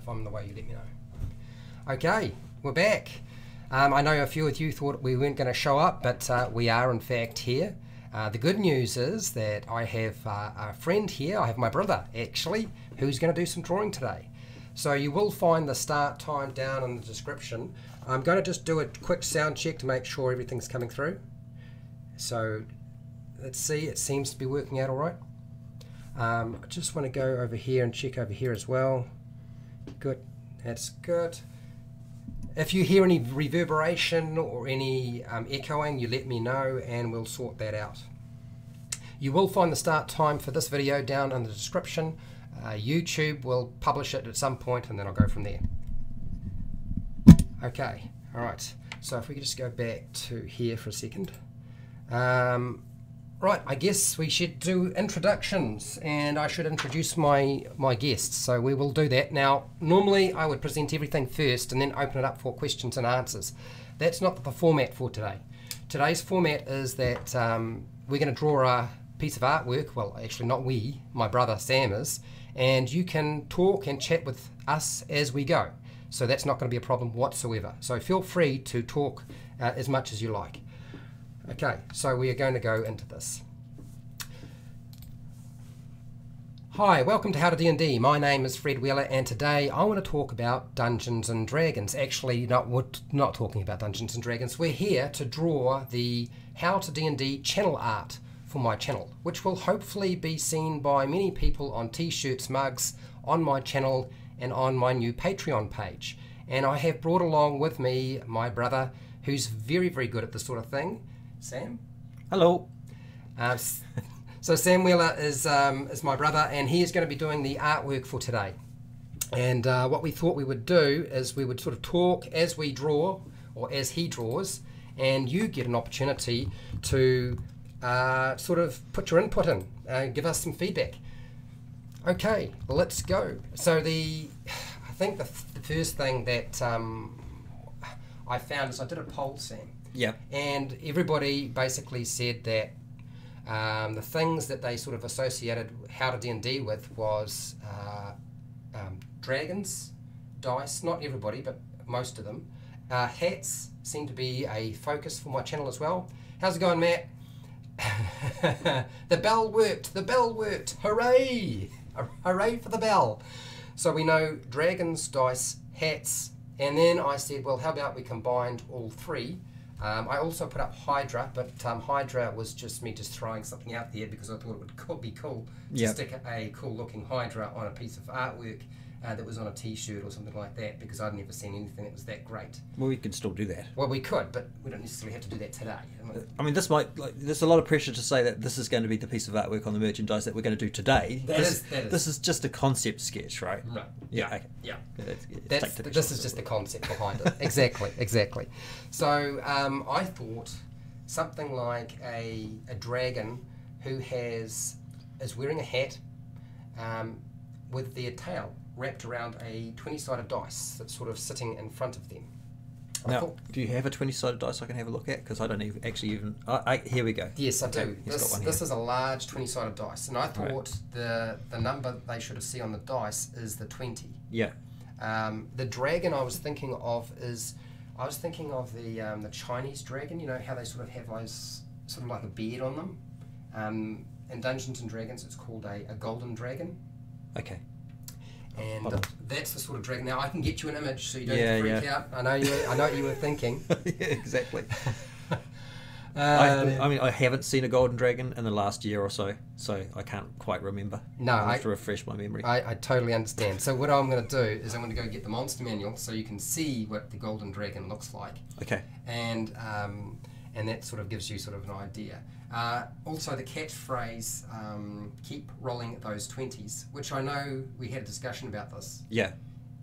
if I'm in the way, you let me know. Okay, we're back. I know a few of you thought we weren't going to show up, but we are in fact here. The good news is that I have a friend here. I have my brother, actually, who's going to do some drawing today. So you will find the start time down in the description. I'm going to just do a quick sound check to make sure everything's coming through. So let's see, it seems to be working out all right. I just want to go over here and check over here as well. Good, that's good. If you hear any reverberation or any echoing, you let me know and we'll sort that out. You will find the start time for this video down in the description. YouTube will publish it at some point and then I'll go from there. Okay, all right. So if we could just go back to here for a second. Right, I guess we should do introductions and I should introduce my guests, so we will do that. Now, normally I would present everything first and then open it up for questions and answers. That's not the format for today. Today's format is that we're going to draw a piece of artwork, well actually not we, my brother Sam is, and you can talk and chat with us as we go. So that's not going to be a problem whatsoever. So feel free to talk as much as you like. Okay, so we are going to go into this. Hi, welcome to How to D&D. My name is Fred Wheeler and today I want to talk about Dungeons & Dragons. Actually, we're not talking about Dungeons & Dragons. We're here to draw the How to D&D channel art for my channel, which will hopefully be seen by many people on t-shirts, mugs, on my channel and on my new Patreon page. And I have brought along with me my brother, who's very, very good at this sort of thing. Sam? Hello. So Sam Wheeler is my brother and he is going to be doing the artwork for today. And what we thought we would do is we would sort of talk as we draw, or as he draws, and you get an opportunity to sort of put your input in and give us some feedback. Okay, let's go. So I think the first thing that I found is I did a poll, Sam. Yeah, and everybody basically said that the things that they sort of associated How to D&D with was dragons, dice, not everybody, but most of them. Hats seem to be a focus for my channel as well. How's it going, Matt? The bell worked, the bell worked, hooray! Hooray for the bell. So we know dragons, dice, hats, and then I said, well, how about we combined all three? I also put up Hydra, but Hydra was just me just throwing something out there because I thought it would be cool to stick a cool looking Hydra on a piece of artwork that was on a t-shirt or something like that, because I'd never seen anything that was that great. Well, we could still do that. Well, we could, but we don't necessarily have to do that today. I mean, this might, like, there's a lot of pressure to say that this is going to be the piece of artwork on the merchandise that we're going to do today. This is just a concept sketch, right? Right. Yeah. Yeah. Okay. Yeah. This is just the concept behind it. Exactly. Exactly. So I thought something like a dragon who is wearing a hat with their tail wrapped around a 20-sided dice that's sort of sitting in front of them. Now, do you have a 20-sided dice I can have a look at? Because I don't even... here we go. Yes, I do. This is a large 20-sided dice. And I thought the number they should see on the dice is the 20. Yeah. The dragon I was thinking of is... I was thinking of the Chinese dragon, you know, how they sort of have those... sort of like a beard on them. In Dungeons & Dragons, it's called a golden dragon. Okay. And that's the sort of dragon. Now I can get you an image so you don't freak out. I know what you were thinking. Yeah, exactly. I mean, I haven't seen a golden dragon in the last year or so I can't quite remember. No, I have to refresh my memory. I totally understand. So what I'm going to do is I'm going to go get the Monster Manual so you can see what the golden dragon looks like. Okay. And that sort of gives you sort of an idea. Also the catchphrase, keep rolling those 20s, which I know we had a discussion about this. Yeah.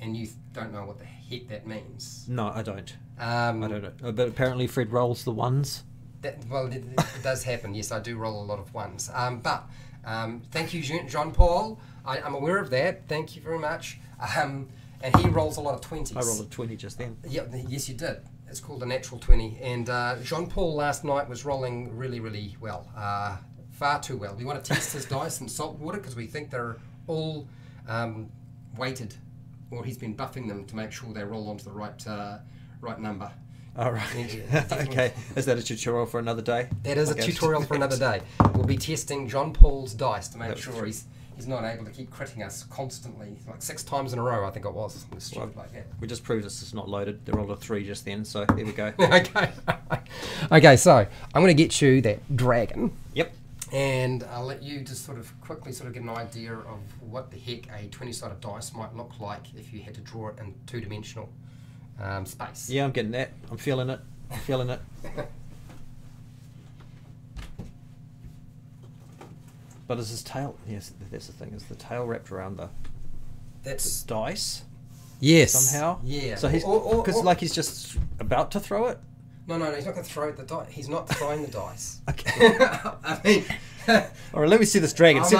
And you don't know what the heck that means. No, I don't. I don't know. But apparently Fred rolls the ones. Well, it does happen. Yes, I do roll a lot of ones. But thank you, Jean-Paul. I'm aware of that. Thank you very much. And he rolls a lot of 20s. I rolled a 20 just then. Yeah, yes, you did. It's called a natural 20, and Jean-Paul last night was rolling really, really well, far too well. We want to test his dice in salt water because we think they're all weighted or he's been buffing them to make sure they roll onto the right number. All right. Okay. Is that a tutorial for another day? That is a tutorial for another day. We'll be testing John Paul's dice to make sure he's not able to keep critting us constantly, like 6 times in a row, I think it was. We just proved this is not loaded. They rolled a 3 just then, so there we go. Okay. Okay, so I'm going to get you that dragon. Yep. And I'll let you just sort of quickly sort of get an idea of what the heck a 20-sided dice might look like if you had to draw it in two-dimensional space. Yeah, I'm getting that. I'm feeling it. I'm feeling it. But is his tail? Yes, that's the thing. Is the tail wrapped around the dice? Yes. Somehow. Yeah. So he's because like he's just about to throw it. No, he's not going to throw the dice. He's not throwing the dice. Okay. I mean, all right, let me see this dragon. I'm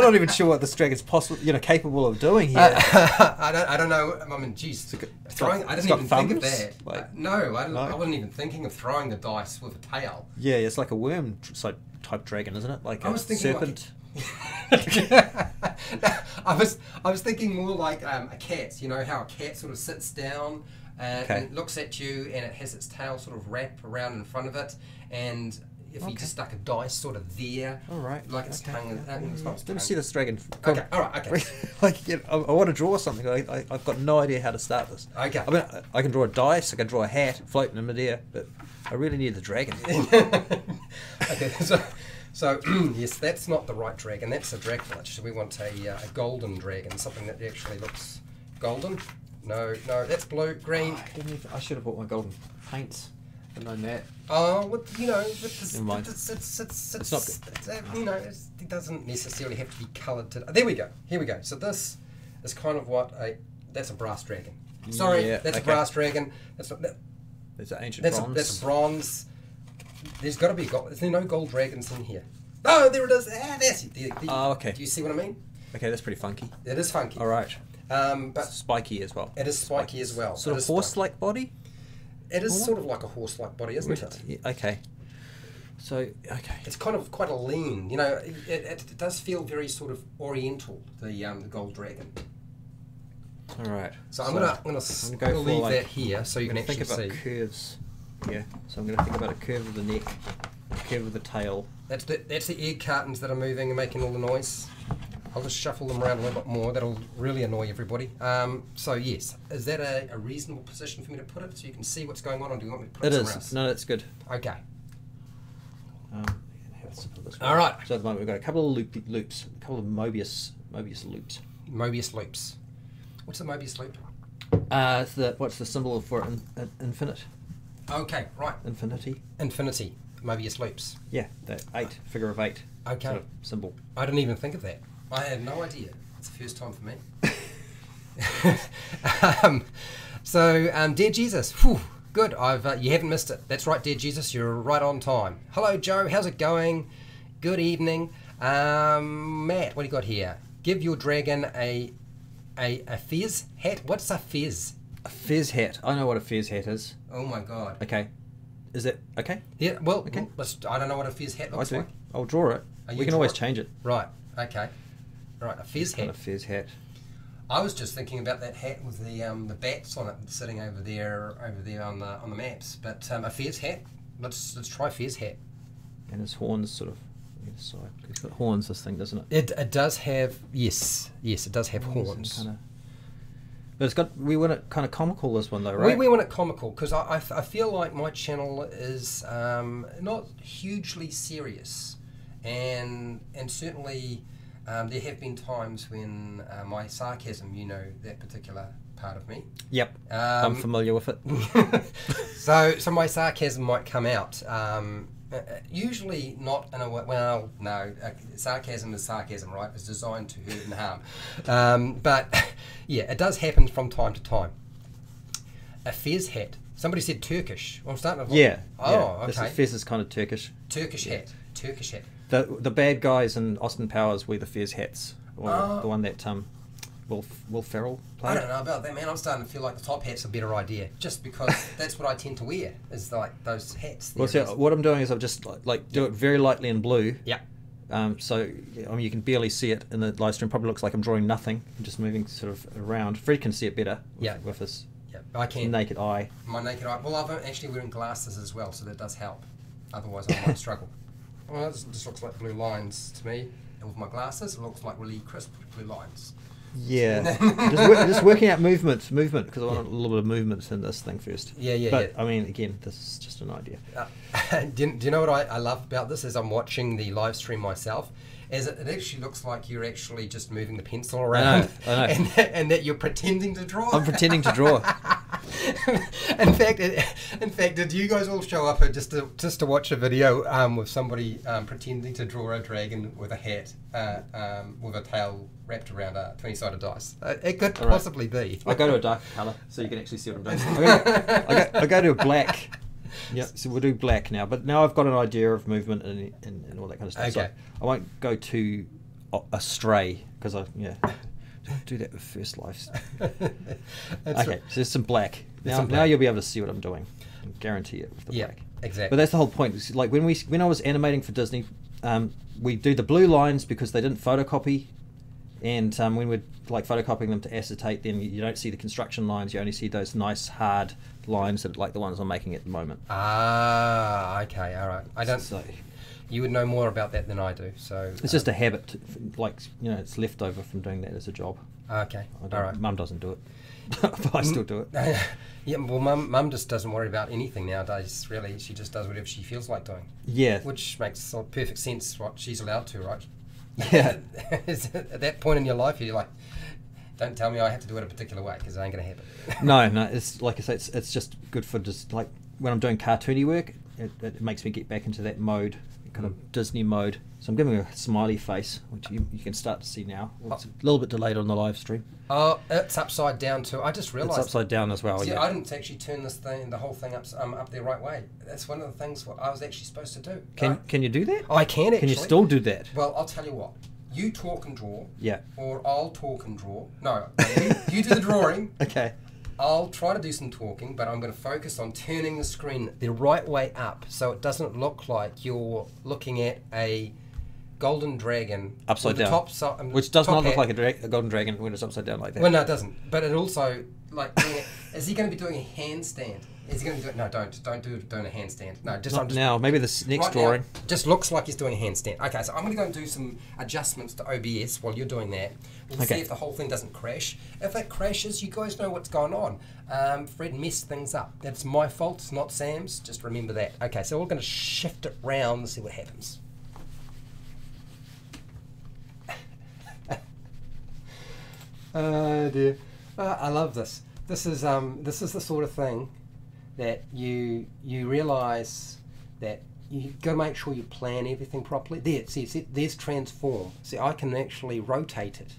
not even sure what this dragon's possible, capable of doing here. I don't know. I'm induced. Throwing. I didn't even think of that. Like, no, I wasn't even thinking of throwing the dice with a tail. Yeah, it's like a worm type dragon, isn't it? Like a serpent. I was thinking more like a cat. You know how a cat sort of sits down. And it looks at you, and it has its tail sort of wrap around in front of it. And if you just stuck a dice sort of there, all right, like its tongue. Let me see this dragon. Okay, all right, okay. Like, I want to draw something. I've got no idea how to start this. Okay. I mean, I can draw a dice. I can draw a hat floating in midair, but I really need the dragon. Okay, so yes, that's not the right dragon. That's a dragonlance. So we want a golden dragon, something that actually looks golden. No, that's blue, green. I should have bought my golden paints. I've known that. Oh, well, it's not good. It doesn't necessarily have to be coloured. There we go. Here we go. So this is kind of that's a brass dragon. Sorry, yeah, that's a brass dragon. That's not that. That's an ancient bronze. That's a bronze. There's got to be gold. Is there no gold dragons in here? Oh, there it is. Ah, that's it. Oh, okay. Do you see what I mean? Okay, that's pretty funky. It is funky. All right. But spiky as well. It is spiky as well. Sort of horse-like body? It is sort of like a horse-like body, isn't it? Yeah, okay. So, okay. It's kind of quite a lean, it does feel very sort of oriental, the gold dragon. All right. So I'm gonna leave that here so you can actually see. Think about curves. Yeah, so I'm going to think about a curve of the neck, a curve of the tail. That's the egg cartons that are moving and making all the noise. I'll just shuffle them around a little bit more. That'll really annoy everybody. So yes, is that a reasonable position for me to put it so you can see what's going on, or do you want me to put it somewhere else? No, that's good. Okay. All right. So at the moment we've got a couple of loops, a couple of Mobius loops. Mobius loops. What's a Mobius loop? What's the symbol for infinite? Okay, right. Infinity. Infinity. Mobius loops. Yeah, that 8, figure of 8. Okay. Sort of symbol. I didn't even think of that. I had no idea. It's the first time for me. Dear Jesus, whew, good. You haven't missed it. That's right, Dear Jesus, you're right on time. Hello, Joe. How's it going? Good evening. Matt, what do you got here? Give your dragon a fez hat. What's a fez? A fez hat. I know what a fez hat is. Oh my God. Okay. Is it okay? Yeah. Well, okay. I don't know what a fez hat looks like. I'll draw it. We can always change it. Right. Okay. Right, a fez hat. A fez hat. I was just thinking about that hat with the bats on it sitting over there on the maps. But a fez hat. Let's try fez hat. And his horns sort of either side. It's got horns, this thing, doesn't it? It does have yes, it does have horns. Kind of, but it's got we want it kind of comical, this one though, right? We want it comical because I feel like my channel is not hugely serious, and certainly. There have been times when my sarcasm, that particular part of me. Yep, I'm familiar with it. so my sarcasm might come out. Usually not in a way, well, no, sarcasm is sarcasm, right? It's designed to hurt and harm. But yeah, it does happen from time to time. A fez hat. Somebody said Turkish. Well, I'm starting to... Yeah. Oh, yeah. Okay. This fez is kind of Turkish. Turkish hat. Turkish hat. The bad guys in Austin Powers wear the fez hats, or the one that Will Ferrell played. I don't know about that, man. I'm starting to feel like the top hat's a better idea, just because that's what I tend to wear, is like those hats. Well, so what I'm doing is I've just do it very lightly in blue. Yeah. So I mean, you can barely see it in the live stream. Probably looks like I'm drawing nothing. I'm just moving sort of around. Fred can see it better with his naked eye. My naked eye. Well, I'm actually wearing glasses as well, so that does help. Otherwise, I might struggle. Well, this just looks like blue lines to me. And with my glasses, it looks like really crisp blue lines. Yeah, just working out movement, because I want a little bit of movement in this thing first. But I mean, again, this is just an idea. Do you know what I love about this is I'm watching the live stream myself, as it actually looks like you're actually just moving the pencil around. I know. And that you're pretending to draw. I'm pretending to draw. In fact, did you guys all show up just to watch a video with somebody pretending to draw a dragon with a hat with a tail wrapped around a 20-sided dice? It could possibly be. I go to a dark colour so you can actually see what I'm doing. I go to a black. Yeah, so we'll do black now. But now I've got an idea of movement and all that kind of stuff. Okay. So I won't go too astray because don't do that with first life. Okay, so there's some black. Now you'll be able to see what I'm doing. I guarantee it with the black. Exactly. But that's the whole point. It's like when I was animating for Disney, we do the blue lines because they didn't photocopy, and when we're like photocopying them to acetate, then you don't see the construction lines. You only see those nice hard lines that are like the ones I'm making at the moment. Ah, okay, all right. I don't. So, you would know more about that than I do, so... It's just a habit, like, you know, it's left over from doing that as a job. Okay, all right. Mum doesn't do it, but I still do it. Yeah, well, Mum just doesn't worry about anything nowadays, really. She just does whatever she feels like doing. Yeah. Which makes perfect sense what she's allowed to, right? Yeah. At that point in your life, you're like, don't tell me I have to do it a particular way, because it ain't going to happen. No, it's like I say, it's just good for just, like, when I'm doing cartoony work, it makes me get back into that mode. Kind of Disney mode. So I'm giving a smiley face, which you can start to see now. It's a little bit delayed on the live stream. Oh, it's upside down too. I just realised. It's upside down as well. See, yeah, I didn't actually turn this thing, the whole thing up the right way. That's one of the things I was actually supposed to do. Can you do that? I can actually. Can you still do that? Well, I'll tell you what. You talk and draw. Yeah. Or I'll talk and draw. No, you do the drawing. Okay. I'll try to do some talking, but I'm going to focus on turning the screen the right way up so it doesn't look like you're looking at a golden dragon upside down, which does not look like a golden dragon when it's upside down like that. Well, no, it doesn't. But it also, like, is he going to be doing a handstand? Is he going to do it? No, don't do a handstand. No, just not now. Maybe this next drawing just looks like he's doing a handstand. Okay, so I'm going to go and do some adjustments to OBS while you're doing that. We'll see if the whole thing doesn't crash. If it crashes, you guys know what's going on. Fred messed things up. That's my fault. It's not Sam's. Just remember that. Okay, so we're going to shift it round and see what happens. Oh dear, I love this. This is the sort of thing that you realise that you gotta make sure you plan everything properly. There, see, there's transform. See, I can actually rotate it.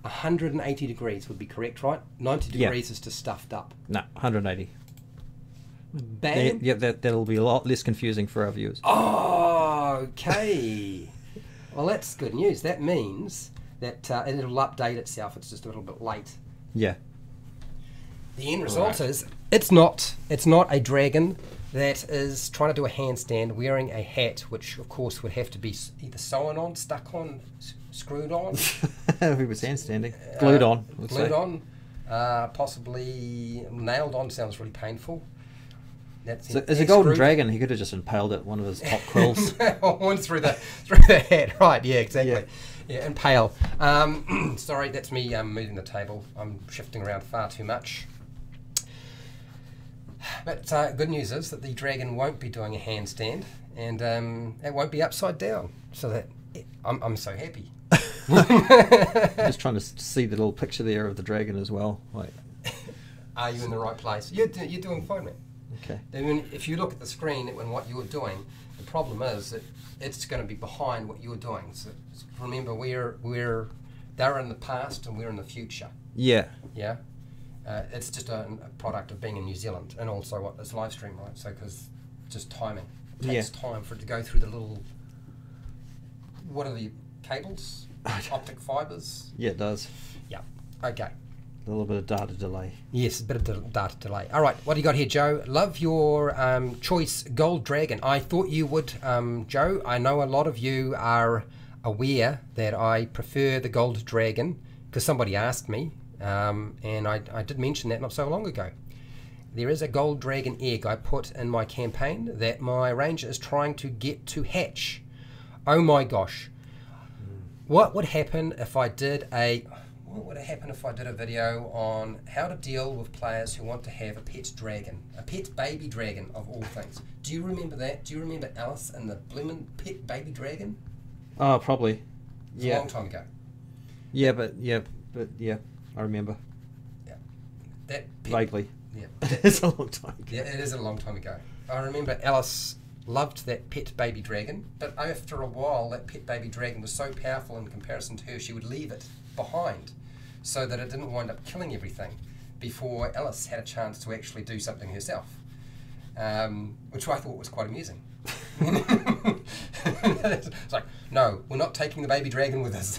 180 degrees would be correct, right? 90 degrees is just stuffed up. No, 180. Bang. Yeah, that'll be a lot less confusing for our viewers. Oh, okay. Well, that's good news. That means that it'll update itself. It's just a little bit late. Yeah. The end result is it's not a dragon that is trying to do a handstand wearing a hat, which of course would have to be either sewn on, stuck on, screwed on. If it was handstanding, glued on, possibly nailed on. Sounds really painful. So as a golden dragon, he could have just impaled it one of his top quills. One through the hat, right? Yeah, exactly. Yeah. Yeah, impale. Sorry, that's me moving the table. I'm shifting around far too much. But good news is that the dragon won't be doing a handstand, and it won't be upside down. So that I'm so happy. I'm just trying to see the little picture there of the dragon as well. Like, are you in the right place? You're doing fine, man. Okay. I mean, if you look at the screen and what you're doing, the problem is that it's going to be behind what you're doing. So remember, they're in the past and we're in the future. Yeah. Yeah. It's just a product of being in New Zealand and also what this live stream, right? So because just timing, it takes time for it to go through the little. What are the cables? Optic fibers. Yeah, it does. Yeah. Okay. A little bit of data delay. Yes, a bit of data delay. All right, what do you got here, Joe? Love your choice, Gold Dragon. I thought you would, Joe. I know a lot of you are aware that I prefer the Gold Dragon because somebody asked me, and I did mention that not so long ago. There is a Gold Dragon egg I put in my campaign that my ranger is trying to get to hatch. Oh my gosh. What would happen if I did a... What would happen if I did a video on how to deal with players who want to have a pet dragon, a pet baby dragon of all things? Do you remember that? Do you remember Alice and the Bloomin' Pet Baby Dragon? Oh, probably. It's a long time ago. Yeah, I remember. Yeah, vaguely. Yeah, it's a long time ago. Yeah, it is a long time ago. I remember Alice loved that pet baby dragon, but after a while, that pet baby dragon was so powerful in comparison to her, she would leave it behind, so that it didn't wind up killing everything before Alice had a chance to actually do something herself, which I thought was quite amusing. It's like, no, we're not taking the baby dragon with us.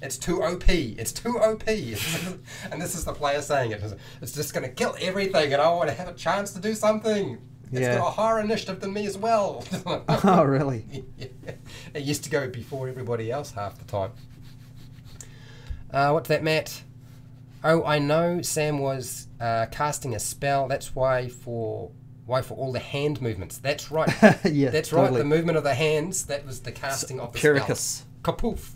It's too OP. It's too OP. And this is the player saying it. It's just going to kill everything, and I want to have a chance to do something. It's got a higher initiative than me as well. Oh, really? Yeah. It used to go before everybody else half the time. What's that, Matt? Oh, I know Sam was casting a spell. That's why for all the hand movements. That's right. Yeah, that's totally right. The movement of the hands. That was the casting of the Pericus. Spell. Kapoof.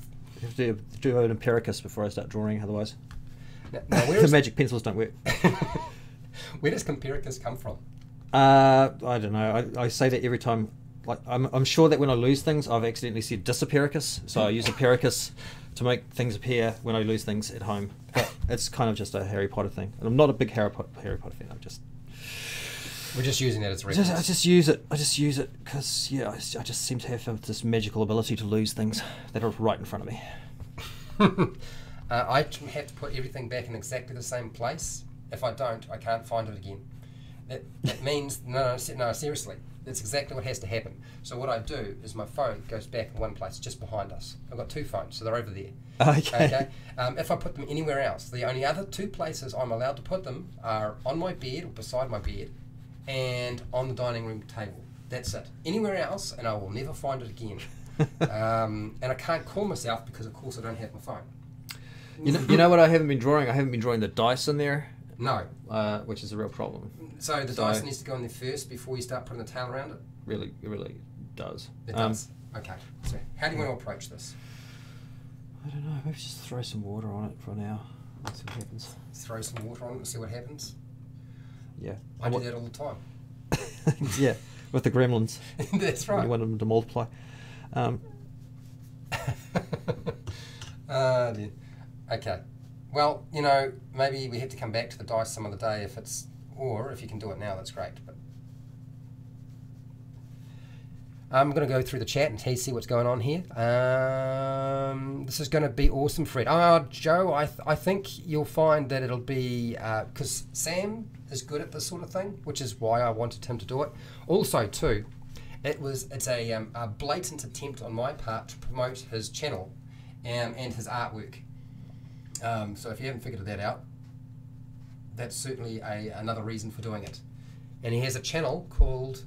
You have to do an Pericus before I start drawing. Otherwise, now, the magic pencils don't work. Where does Pericus come from? I don't know. I say that every time. Like, I'm sure that when I lose things, I've accidentally said disappericus, so I use a pericus to make things appear when I lose things at home. But it's kind of just a Harry Potter thing. And I'm not a big Harry Potter fan. We're just using that as a reference. I just use it. I just use it because, yeah, I just seem to have this magical ability to lose things that are right in front of me. I have to put everything back in exactly the same place. If I don't, I can't find it again. That means, no, seriously. That's exactly what has to happen. So what I do is my phone goes back in one place, just behind us. I've got two phones, so they're over there. Okay. If I put them anywhere else, the only other two places I'm allowed to put them are on my bed or beside my bed and on the dining room table. That's it. Anywhere else, and I will never find it again. And I can't call myself because, of course, I don't have my phone. You know what I haven't been drawing? I haven't been drawing the dice in there. No. Which is a real problem. So the dice needs to go in there first before you start putting the tail around it? Really, it really does. It does. Okay. So how do you want to approach this? I don't know. Maybe just throw some water on it for now and see what happens. Throw some water on it and see what happens? Yeah. I do that all the time. Yeah, with the gremlins. That's right. You want them to multiply. Dear. Okay. Well, you know, maybe we have to come back to the dice some other day if it's, or if you can do it now, that's great. But I'm going to go through the chat and see what's going on here. This is going to be awesome, Fred. Joe, I think you'll find that it'll be, because Sam is good at this sort of thing, which is why I wanted him to do it. Also, too, it's a blatant attempt on my part to promote his channel and his artwork. So if you haven't figured that out, that's certainly another reason for doing it. And he has a channel called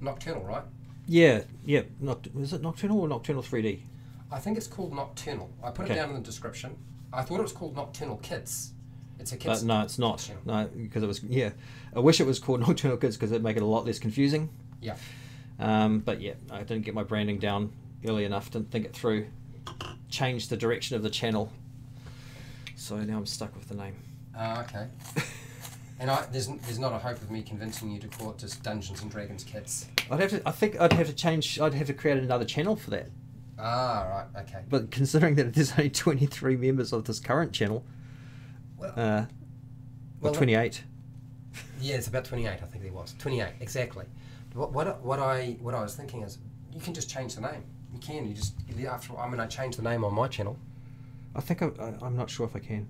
Nocturnal, right? Yeah. Is it Nocturnal or Nocturnal 3D? I think it's called Nocturnal. I put it down in the description. I thought it was called Nocturnal Kids. It's a kids. No, it's not. Channel. No, because it was. Yeah, I wish it was called Nocturnal Kids because it'd make it a lot less confusing. Yeah. But yeah, I didn't get my branding down early enough. Didn't think it through. Changed the direction of the channel. So now I'm stuck with the name. Okay. And there's not a hope of me convincing you to call it just Dungeons and Dragons Kids. I'd have to create another channel for that. Ah, right, okay. But considering that there's only 23 members of this current channel, well, 28. Yeah, it's about 28. I think there was 28 exactly. What I was thinking is you can just change the name. You can. I changed the name on my channel. I think I'm not sure if I can.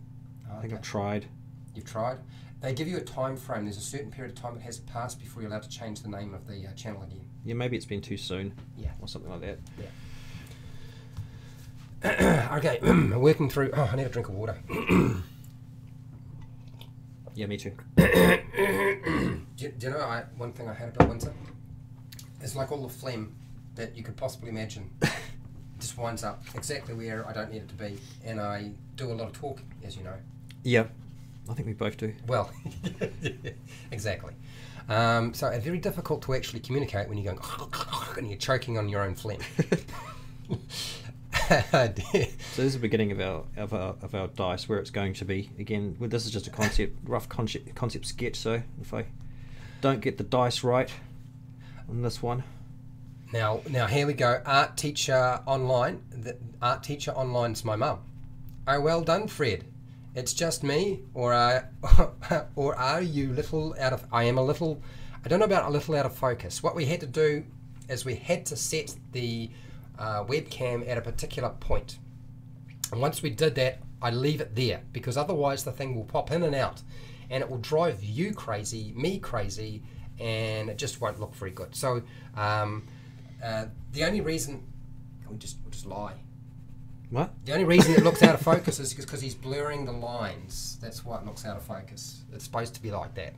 Okay. I think I've tried. You've tried? They give you a time frame. There's a certain period of time that has to pass before you're allowed to change the name of the channel again. Yeah, maybe it's been too soon. Yeah. Or something like that. Yeah. Okay, working through... Oh, I need a drink of water. Yeah, me too. Do you know one thing I hate about winter? It's like all the phlegm that you could possibly imagine just winds up exactly where I don't need it to be, and I do a lot of talking, as you know. Yeah, I think we both do. Well, exactly. So it's very difficult to actually communicate when you're going and you're choking on your own phlegm. So this is the beginning of our dice, where it's going to be again. Well, this is just a rough concept sketch. So if I don't get the dice right on this one, now here we go. Art teacher online. The art teacher online's my mum. Oh, well done, Fred. It's just me, or are you little out of? I am a little. I don't know about a little out of focus. What we had to do is we had to set the webcam at a particular point, and once we did that, I leave it there because otherwise the thing will pop in and out and it will drive you crazy, me crazy, and it just won't look very good. So the only reason we'll just lie. What? The only reason it looks out of focus is because he's blurring the lines. That's why it looks out of focus. It's supposed to be like that.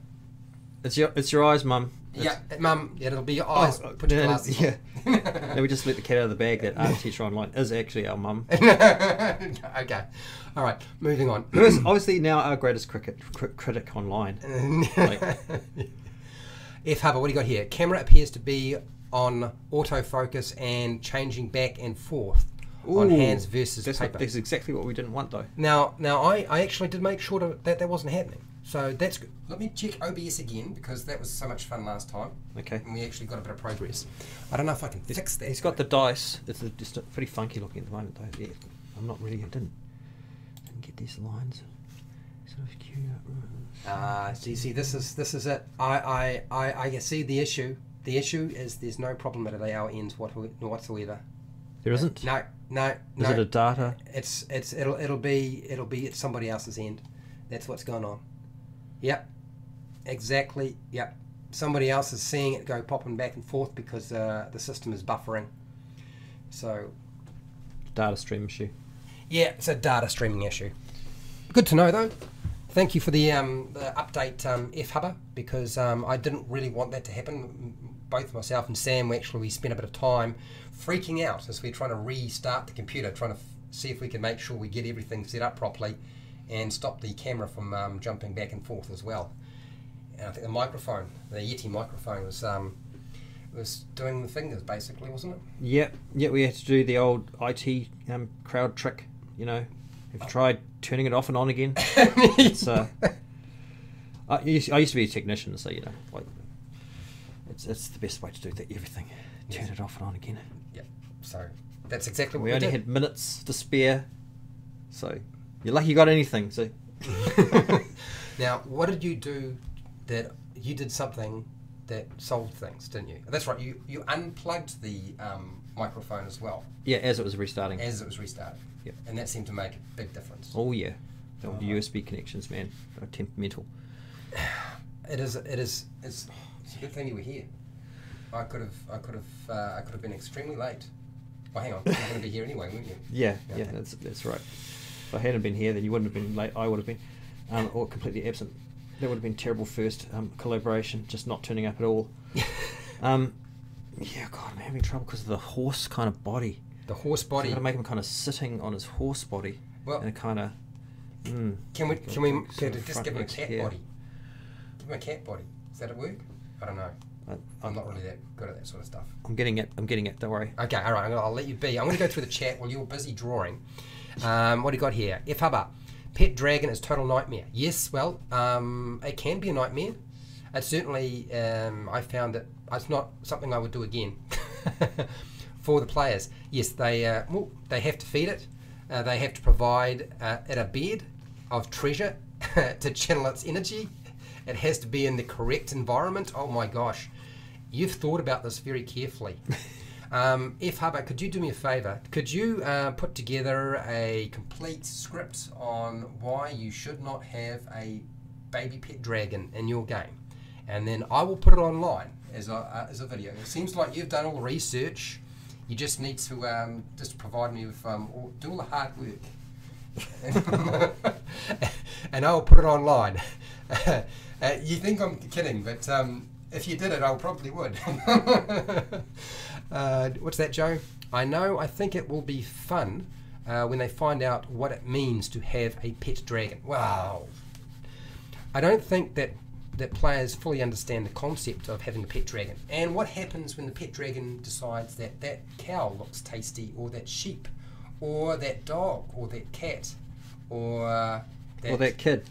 It's your eyes, Mum. Yeah, Mum. Yeah, it'll be your eyes. Oh, put your glasses on. Yeah. No, we just let the cat out of the bag. That art teacher online is actually our mum. Okay. All right. Moving on. Who is obviously now our greatest critic online? Like. F Harbour, what do you got here? Camera appears to be on autofocus and changing back and forth. Ooh, on hands versus paper. That's exactly what we didn't want, though. Now I actually did make sure that wasn't happening. So that's good. Let me check OBS again because that was so much fun last time. Okay. And we actually got a bit of progress. I don't know if I can fix that. He's got the dice. It's just pretty funky looking at the moment, though. Yeah. I'm not really. I didn't get these lines. Sort of queued up. See, this is it. I see the issue. The issue is there's no problem at our end whatsoever. There isn't. No. Is it a data? It'll be at somebody else's end. That's what's going on. Yep. Exactly. Yep. Somebody else is seeing it go popping back and forth because the system is buffering. So. Data stream issue. Yeah, it's a data streaming issue. Good to know though. Thank you for the update, F Hubber, because I didn't really want that to happen. Both myself and Sam, we spent a bit of time freaking out as we're trying to restart the computer, trying to see if we can make sure we get everything set up properly and stop the camera from jumping back and forth as well. And I think the microphone, the Yeti microphone, was doing the fingers basically, wasn't it? Yeah, we had to do the old IT crowd trick, you know. We've tried turning it off and on again. It's, I used to be a technician, so you know, like. It's the best way to do that, everything. Turn it off and on again. Yeah, so that's exactly what we only had minutes to spare, so you're lucky you got anything, so. Now, what did you do that, you did something that solved things, didn't you? That's right, you unplugged the microphone as well. Yeah, as it was restarting. As it was restarting. Yeah. And that seemed to make a big difference. Oh yeah, the old USB connections, man, are temperamental. It's It's a good thing you were here. I could have been extremely late. Well, hang on, you're going to be here anyway, weren't you? Yeah, that's right. If I hadn't been here, then you wouldn't have been late. I would have been, or completely absent. That would have been terrible. First collaboration, just not turning up at all. Yeah, God, I'm having trouble because of the horse kind of body. The horse body. So I'm going to make him kind of sitting on his horse body. Well, and kind of. Can we just give him a cat body? Give him a cat body. Is that at work? I don't know. I'm not really that good at that sort of stuff. I'm getting it, don't worry. Okay, all right, I'll let you be. I'm going to go through the chat while you're busy drawing. What do you got here? F Hubba, Pet Dragon is total nightmare. Yes, well, it can be a nightmare. It's certainly, I found that it's not something I would do again. For the players. Yes, they have to feed it. They have to provide it a bed of treasure to channel its energy. It has to be in the correct environment. Oh my gosh, you've thought about this very carefully. F Harbour, could you do me a favour? Could you put together a complete script on why you should not have a baby pet dragon in your game? And then I will put it online as a video. It seems like you've done all the research. You just need to just provide me with do all the hard work. And I will put it online. You think I'm kidding, but if you did it, I probably would. What's that, Joe? I know, I think it will be fun when they find out what it means to have a pet dragon. Wow. I don't think that players fully understand the concept of having a pet dragon, and what happens when the pet dragon decides that that cow looks tasty, or that sheep, or that dog, or that cat, or that kid.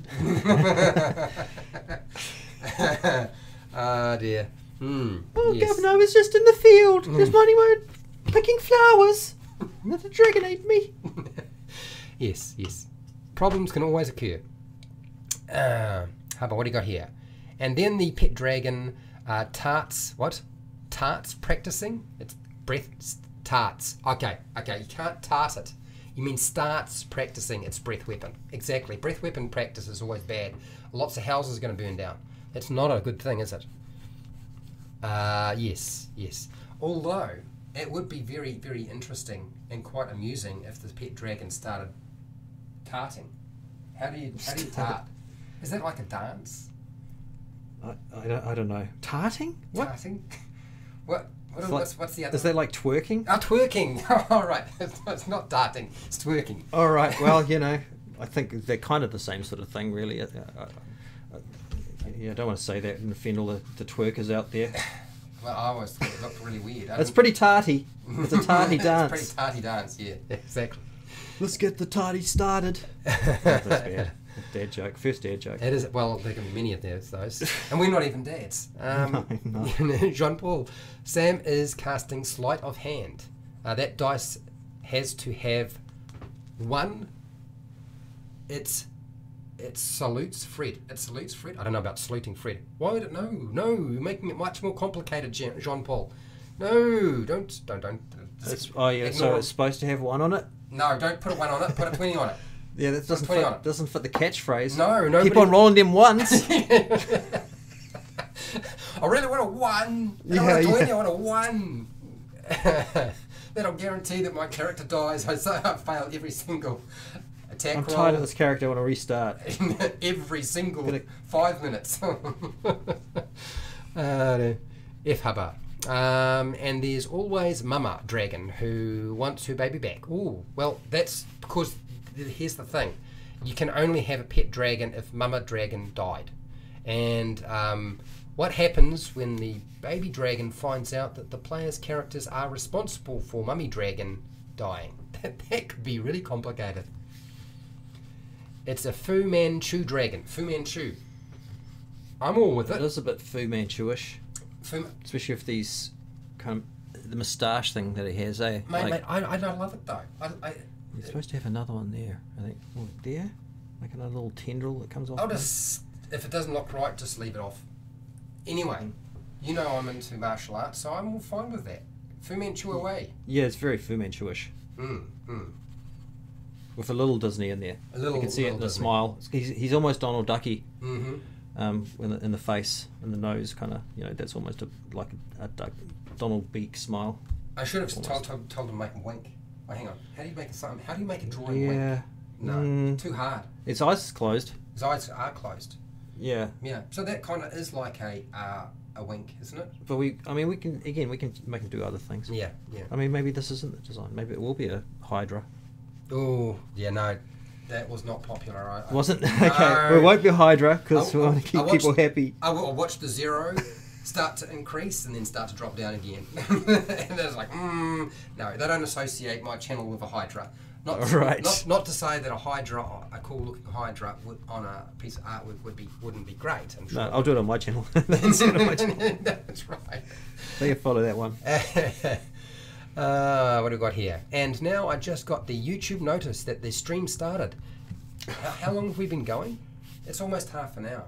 Ah, dear. Oh, yes. Gavin, I was just in the field. There's my anyone picking flowers. The dragon ate me. Yes, yes. Problems can always occur. How about what do you got here? And then the pet dragon tarts, what? Tarts practicing? It's breath tarts. Okay, okay, you can't tart it. You mean starts practicing its breath weapon. Exactly, breath weapon practice is always bad. Lots of houses are going to burn down. That's not a good thing, is it? Yes, yes. Although, it would be very, very interesting and quite amusing if the pet dragon started tarting. How do you tart? Is that like a dance? I don't know. Tarting? What? Tarting? What what's the other? Is that like twerking? Ah, twerking! All right. It's not darting. It's twerking. All right. Well, you know, I think they're kind of the same sort of thing, really. I don't want to say that and offend all the twerkers out there. Well, I always thought it looked really weird. It's pretty tarty. It's a tarty dance. It's a pretty tarty dance, yeah. Exactly. Let's get the tarty started. Oh, that's bad. Dad joke. First dad joke. It is. Well, there can be many of those. And we're not even dads. No. Jean-Paul. Sam is casting sleight of hand. That dice has to have one. It salutes Fred. It salutes Fred. I don't know about saluting Fred. Why would it? No. You're making it much more complicated, Jean-Paul. No. Don't. So it's supposed to have one on it? No, don't put a one on it. Put a 20 on it. Yeah, that doesn't fit the catchphrase. No. Keep on rolling them ones. I really want a one. I want a one. That'll guarantee that my character dies. I fail every single attack roll. I'm tired of this character. I want to restart. Every single 5 minutes. F Hubba. And there's always Mama Dragon who wants her baby back. Ooh, well, that's because... Here's the thing, you can only have a pet dragon if Mama Dragon died, and what happens when the baby dragon finds out that the player's characters are responsible for Mummy Dragon dying? That could be really complicated. It's a Fu Manchu dragon. Fu Manchu. I'm all with it. It is a bit Fu Manchu-ish, especially if these kind of, the moustache thing that he has, eh? Mate, I don't love it though. You're supposed to have another one there, I think. Oh, there? Like another little tendril that comes off? If it doesn't look right, just leave it off. Anyway, you know I'm into martial arts, so I'm all fine with that. Fu Manchu away. Yeah, it's very Fu Manchu-ish. With a little Disney in there. You can see it in the smile. He's almost Donald Ducky. In the face, in the nose, kind of. You know, that's almost like a duck, Donald Beak smile. I should have told him to make him wink. Oh, hang on. How do you make a drawing wink? No, too hard. His eyes closed. His eyes are closed. Yeah. Yeah. So that kind of is like a wink, isn't it? But we can make him do other things. Yeah. Yeah. I mean, maybe this isn't the design. Maybe it will be a Hydra. Oh yeah, no, that was not popular. I wasn't. Okay. Well, it won't be a Hydra because we want to keep people happy. I will watch the zero. Start to increase and then start to drop down again. And that's like, no, they don't associate my channel with a hydra. Not to say that a hydra, a cool-looking hydra on a piece of artwork wouldn't be great. I'm sure. No, I'll do it on my channel. That's it on my channel. That's right. They can follow that one. What do we got here? And now I just got the YouTube notice that the stream started. How long have we been going? It's almost half an hour.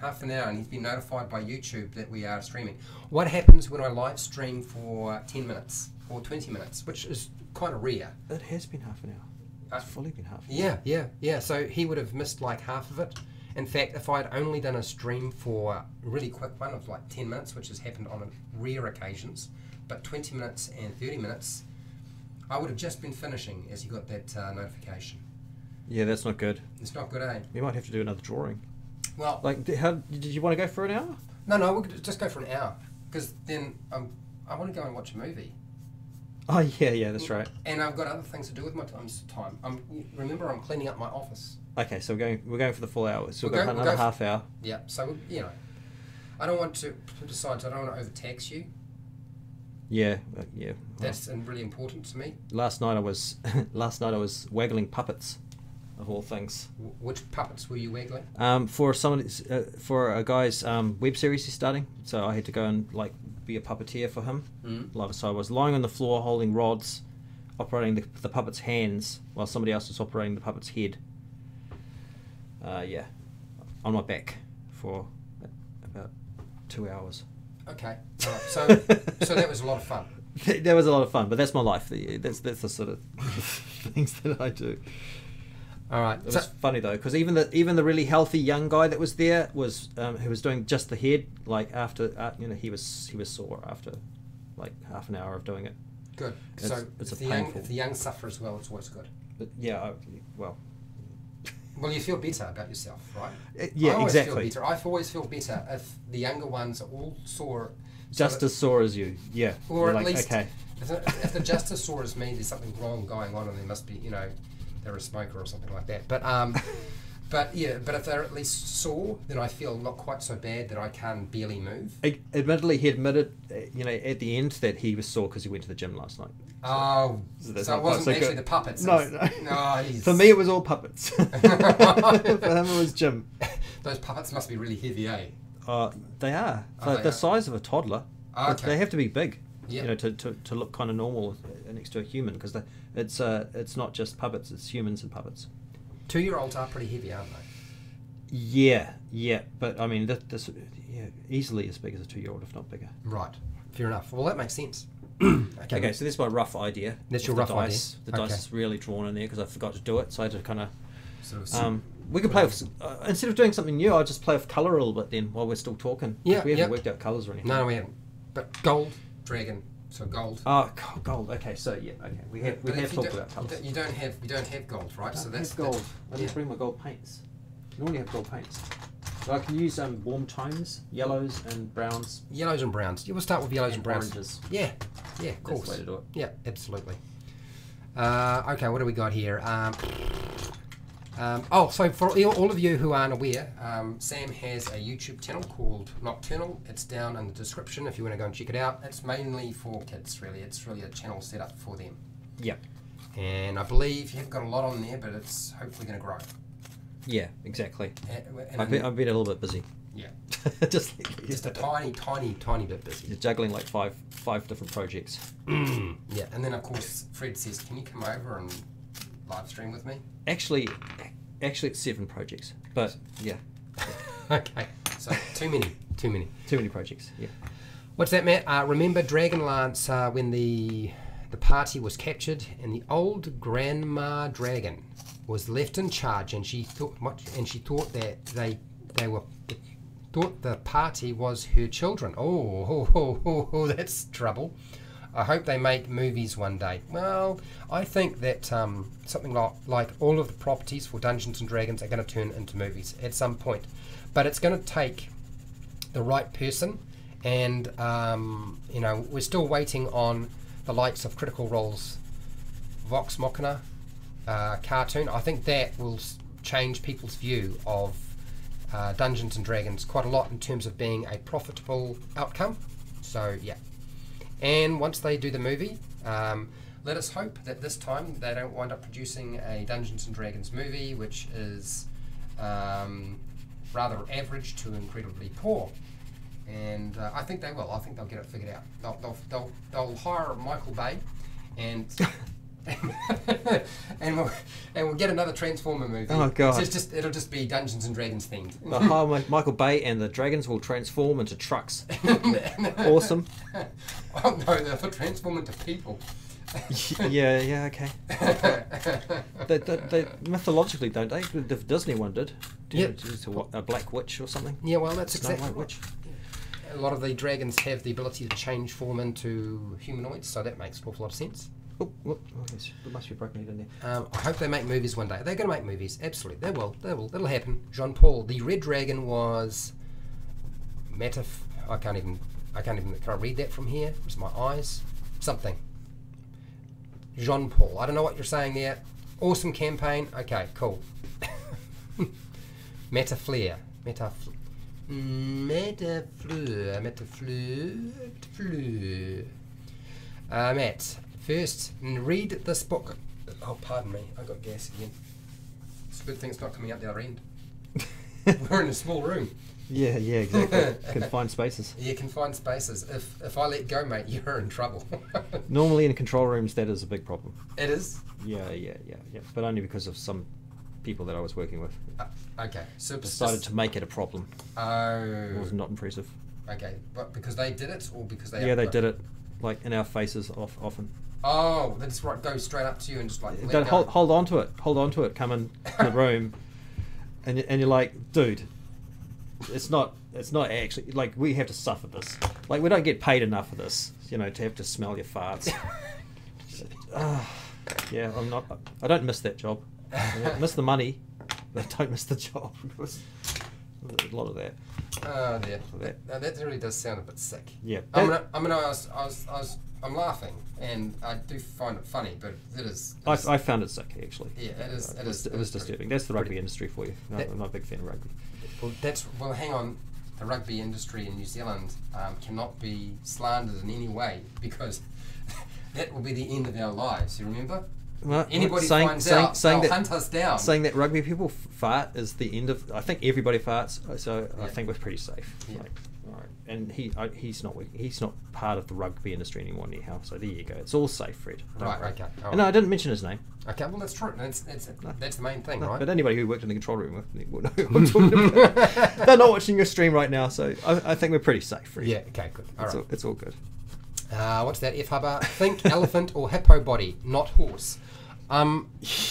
Half an hour, and he's been notified by YouTube that we are streaming. What happens when I live stream for 10 minutes or 20 minutes, which is kind of rare? It has been half an hour. It's fully been half an hour. Yeah. So he would have missed like half of it. In fact, if I had only done a stream for a really quick one of like 10 minutes, which has happened on rare occasions, but 20 minutes and 30 minutes, I would have just been finishing as he got that notification. Yeah, that's not good. It's not good, eh? We might have to do another drawing. Well, like, how did you want to go for an hour? No, no, we'll just go for an hour because then I want to go and watch a movie. Oh yeah, yeah, that's right. And I've got other things to do with my time. Remember, I'm cleaning up my office. Okay, so we're going for the full hour. So we'll go another half hour. Yeah. So you know, I don't want to besides I don't want to overtax you. Yeah, yeah. Well, that's really important to me. Last night I was waggling puppets, of all things. Which puppets were you waggling? For a guy's web series he's starting, so I had to go and like be a puppeteer for him. Mm. So I was lying on the floor holding rods, operating the puppet's hands while somebody else was operating the puppet's head. Yeah, on my back for about 2 hours. Okay, right. so that was a lot of fun. That was a lot of fun, but that's my life. That's the sort of things that I do. All right. It was funny though, because even the really healthy young guy that was there was who was doing just the head. Like after you know he was sore after like half an hour of doing it. Good. If the young suffer as well, it's always good. But yeah, Well, you feel better about yourself, right? Yeah, exactly. I always feel better if the younger ones are all sore. Just as sore as you, yeah. Or at least, if they're just as sore as me, there's something wrong going on and they must be, you know, they're a smoker or something like that. But yeah, but if they're at least sore, then I feel not quite so bad that I can barely move. Admittedly, he admitted, you know, at the end that he was sore because he went to the gym last night. So, oh, so it wasn't actually the puppets. No, no. Oh, for me, it was all puppets. For him, it was gym. Those puppets must be really heavy, eh? They are. So the size of a toddler. Oh, okay. They have to be big, yep. You know, to look kind of normal next to a human because it's not just puppets, it's humans and puppets. Two-year-olds are pretty heavy, aren't they? Yeah, yeah, but I mean, this yeah, easily as big as a two-year-old, if not bigger. Right, fair enough. Well, that makes sense. Okay, so this is my rough idea. That's your rough idea. The dice is really drawn in there because I forgot to do it, so I had to kind of. We could play with instead of doing something new. I'll just play with colour a little bit then while we're still talking. Yeah, we haven't worked out colours or anything. No, we haven't. But gold, dragon. So gold. Oh, gold. Okay, so yeah, okay. We have talked about colours. You don't have gold, right? So that's gold. Let me bring my gold paints. I normally have gold paints. So I can use warm tones, yellows and browns. Yellows and browns. Yeah, we'll start with yellows and browns. Oranges. Yeah, yeah, of course. That's the way to do it. Yeah, absolutely. Okay, what do we got here? Oh, so for all of you who aren't aware, Sam has a YouTube channel called Nocturnal. It's down in the description if you want to go and check it out. It's mainly for kids, really. It's really a channel set up for them. Yeah. And I believe you've got a lot on there, but it's hopefully going to grow. Yeah, exactly. I've been a little bit busy. Yeah. just a tiny bit busy. You're juggling like five different projects. Yeah, and then of course Fred says, "Can you come over and live stream with me?" Actually it's 7 projects, but yeah. Okay, so too many projects. Yeah. What's that, Matt? Remember Dragonlance when the party was captured and the old grandma dragon was left in charge, and she thought that they thought the party was her children. Oh, that's trouble. I hope they make movies one day. Well, I think that something like all of the properties for Dungeons & Dragons are going to turn into movies at some point. But it's going to take the right person. And, you know, we're still waiting on the likes of Critical Role's Vox Machina cartoon. I think that will change people's view of Dungeons & Dragons quite a lot in terms of being a profitable outcome. So, yeah. And once they do the movie, let us hope that this time they don't wind up producing a Dungeons & Dragons movie, which is rather average to incredibly poor. And I think they will. I think they'll get it figured out. They'll hire Michael Bay, and and we'll get another Transformer movie. Oh God! So it'll just be Dungeons and Dragons themed. Oh, Michael Bay and the dragons will transform into trucks. Awesome. Oh no, they'll transform into people. Yeah, yeah, okay. they mythologically, don't they? The Disney one did. A black witch or something. Yeah, well, that's exactly. Snow White witch. A lot of the dragons have the ability to change form into humanoids, so that makes an awful lot of sense. Oh, yes, it must be broken in there. I hope they make movies one day. They're going to make movies. Absolutely. They will. They will. That'll happen. Jean-Paul. The Red Dragon was... I can't even... Can I read that from here? It's my eyes. Something. Jean-Paul. I don't know what you're saying there. Awesome campaign. Okay, cool. Metaflare. Metaflare. Matt, first, read this book. Oh, pardon me, I got gas again. It's a good thing it's not coming out the other end. We're in a small room. Yeah, yeah, exactly. Confined spaces. Yeah, confined spaces. If I let go, mate, you're in trouble. Normally in control rooms, that is a big problem. It is? Yeah. But only because of some people that I was working with. Okay. Decided to make it a problem. Oh. It was not impressive. Okay, but because they did it or because they... Yeah, they did it, like, in our faces often. Oh, that's right. Go straight up to you and just, like, let go. Hold on to it. Hold on to it. Come in the room. And you're like, dude... It's not actually, like, we have to suffer this. Like, we don't get paid enough for this, you know, to have to smell your farts. Yeah, I don't miss that job. I miss the money, but I don't miss the job. A lot of that. Oh dear. That really does sound a bit sick. Yeah. I'm laughing, and I do find it funny, but it is... I found it sick, actually. Yeah, it was disturbing. That's the rugby industry for you. No, I'm not a big fan of rugby. Well, hang on. The rugby industry in New Zealand cannot be slandered in any way, because that will be the end of our lives, you remember? Well, anybody finds out, they'll hunt us down. Saying that rugby people fart is the end of... I think everybody farts, so yeah. I think we're pretty safe. Yeah. Like, right. And he's not part of the rugby industry anymore anyhow, so there you go. It's all safe, Fred. Right, okay. Oh. No, I didn't mention his name. Okay, well that's true. That's the main thing, right? But anybody who worked in the control room will know who I'm talking about. They're not watching your stream right now, so I think we're pretty safe, Fred. Yeah, okay, good. It's all good. What's that, F Hubber? Think elephant or hippo body, not horse. No,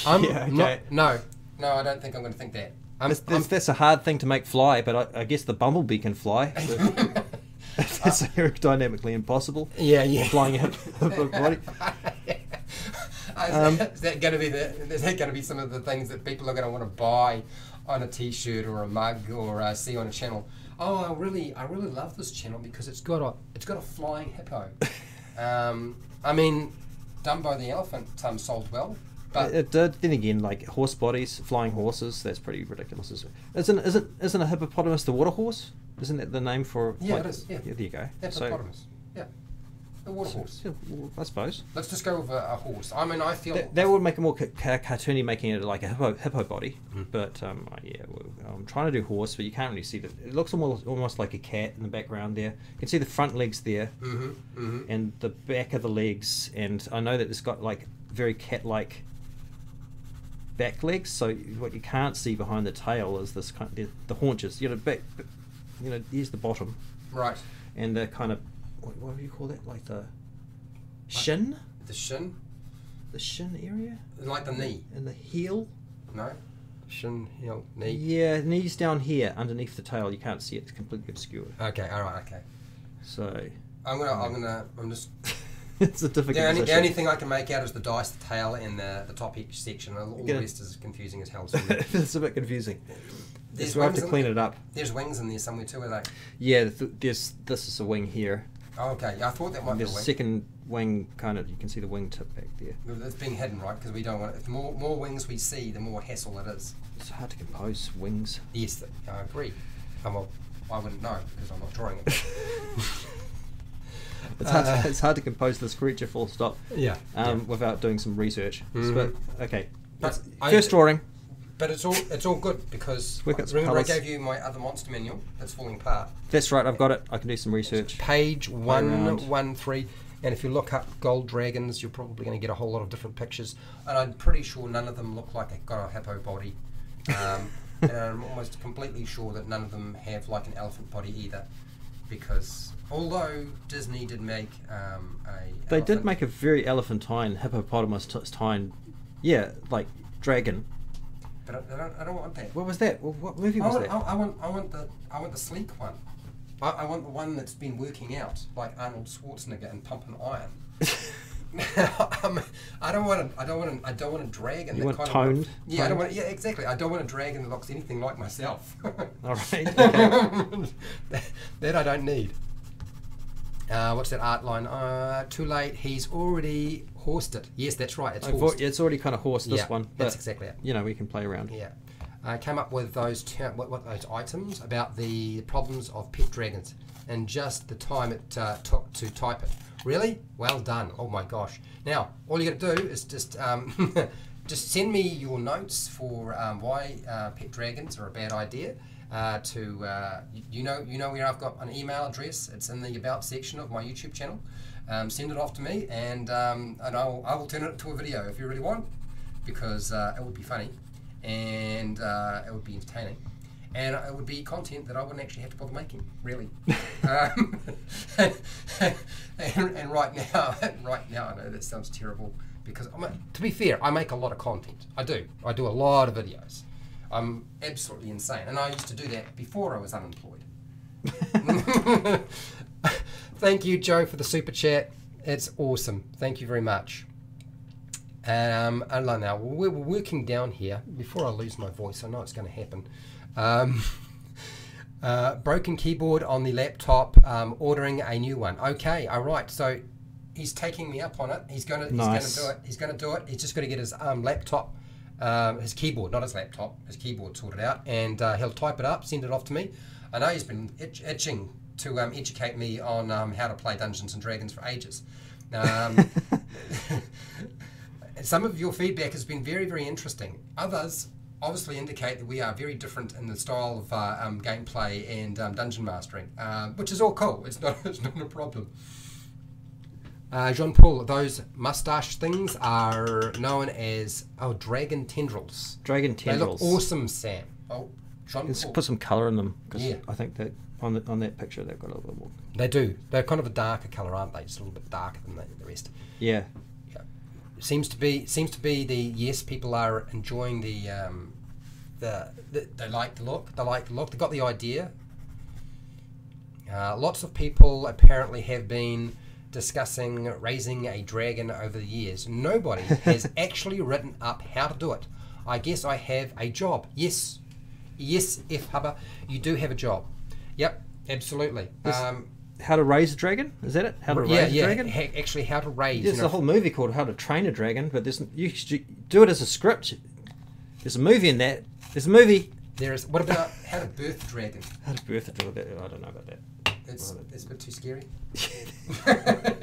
I don't think I'm going to think that. That's a hard thing to make fly, but I guess the bumblebee can fly. So that's aerodynamically impossible. Yeah. Flying out of the body. Is that going to be some of the things that people are going to want to buy on a T-shirt or a mug or see on a channel? Oh, I really love this channel because it's got a flying hippo. I mean, Dumbo the elephant sold well. But it did. Then again, like horse bodies, flying horses—that's pretty ridiculous as well. Isn't a hippopotamus the water horse? Isn't that the name for? Yeah, like, it is. Yeah, there you go. Hippopotamus. So, yeah, the water horse. Yeah, I suppose. Let's just go with a horse. I mean, I feel that would make it more cartoony, making it like a hippo body. Mm. But yeah, I'm trying to do horse, but you can't really see that. It looks almost like a cat in the background there. You can see the front legs there, and the back of the legs. And I know that it's got like very cat-like back legs, so what you can't see behind the tail is this kind of the haunches, here's the bottom, right, and the kind of what do you call that, like the shin area, like the knee and the heel, knee, yeah, knees down here underneath the tail, you can't see it, it's completely obscured. Okay, so I'm just it's a difficult position. The only thing I can make out is the dice, the tail, and the top each section. All the rest is confusing as hell. It's a bit confusing. So I have to clean it up. There's wings in there somewhere too, are they? Yeah, this is a wing here. Oh, okay. I thought that might be a wing. There's second wing, kind of, you can see the wing tip back there. It's being hidden, right? Because we don't want it. The more wings we see, the more hassle it is. It's hard to compose wings. Yes, I agree. I wouldn't know because I'm not drawing it. It's hard to compose this creature full stop. Yeah. Without doing some research. Mm-hmm. But okay. First drawing. But it's all good because remember I gave you my other monster manual that's falling apart. That's right, I've got it. I can do some research. It's page 113, and if you look up gold dragons, you're probably going to get a whole lot of different pictures. And I'm pretty sure none of them look like they've got a hippo body. And I'm almost completely sure that none of them have like an elephant body either. Because although Disney did make a very elephantine, hippopotamus-tine, yeah, like dragon. But I don't want that. What was that? What movie was that? I want the sleek one. I want the one that's been working out, like Arnold Schwarzenegger in Pump and Iron. I don't want to drag in. You want toned? Yeah, I don't want. Yeah, exactly. I don't want to drag in that looks anything like myself. All right. Okay. that I don't need. What's that art line? Too late. He's already horsed it. Yes, that's right. It's horsed. It's already kind of horsed this one. But, that's exactly it. You know, we can play around. Yeah. I came up with those those items about the problems of pet dragons and just the time it took to type it. Really? Well done. Oh my gosh. Now, all you gotta do is just just send me your notes for why pet dragons are a bad idea. You know where I've got an email address. It's in the about section of my YouTube channel. Send it off to me, and I will turn it into a video if you really want, because it would be funny and it would be entertaining. And it would be content that I wouldn't actually have to bother making, really. And right now, I know that sounds terrible because, to be fair, I make a lot of content. I do a lot of videos. I'm absolutely insane, and I used to do that before I was unemployed. Thank you, Joe, for the super chat. It's awesome. Thank you very much. Now we're working down here. Before I lose my voice, I know it's going to happen. Broken keyboard on the laptop, ordering a new one. Okay, alright, so he's taking me up on it. He's gonna do it. He's just gonna get his laptop, his keyboard, not his laptop, his keyboard sorted out, and he'll type it up, send it off to me. I know he's been itching to educate me on how to play Dungeons and Dragons for ages. Some of your feedback has been very, very interesting. Others obviously indicate that we are very different in the style of gameplay and dungeon mastering, which is all cool. It's not a problem. Jean-Paul, those moustache things are known as dragon tendrils. Dragon tendrils. They look awesome, Sam. Oh, Jean-Paul. Let's put some colour in them, because I think that on that picture they've got a little bit more. They do. They're kind of a darker colour, aren't they? Just a little bit darker than the rest. Yeah. Seems to be the yes. People are enjoying the they like the look. They got the idea. Lots of people apparently have been discussing raising a dragon over the years. Nobody has actually written up how to do it. I guess I have a job. Yes, F Hubba, you do have a job. Yep, absolutely. How to Raise a Dragon? Is that it? How to Raise a Dragon? Yeah, actually, how to raise. There's a whole movie called How to Train a Dragon, but you do it as a script. There's a movie in that. There's a movie. There is. What about How to Birth a Dragon? How to Birth a Dragon? I don't know about that. It's a bit too scary. Well,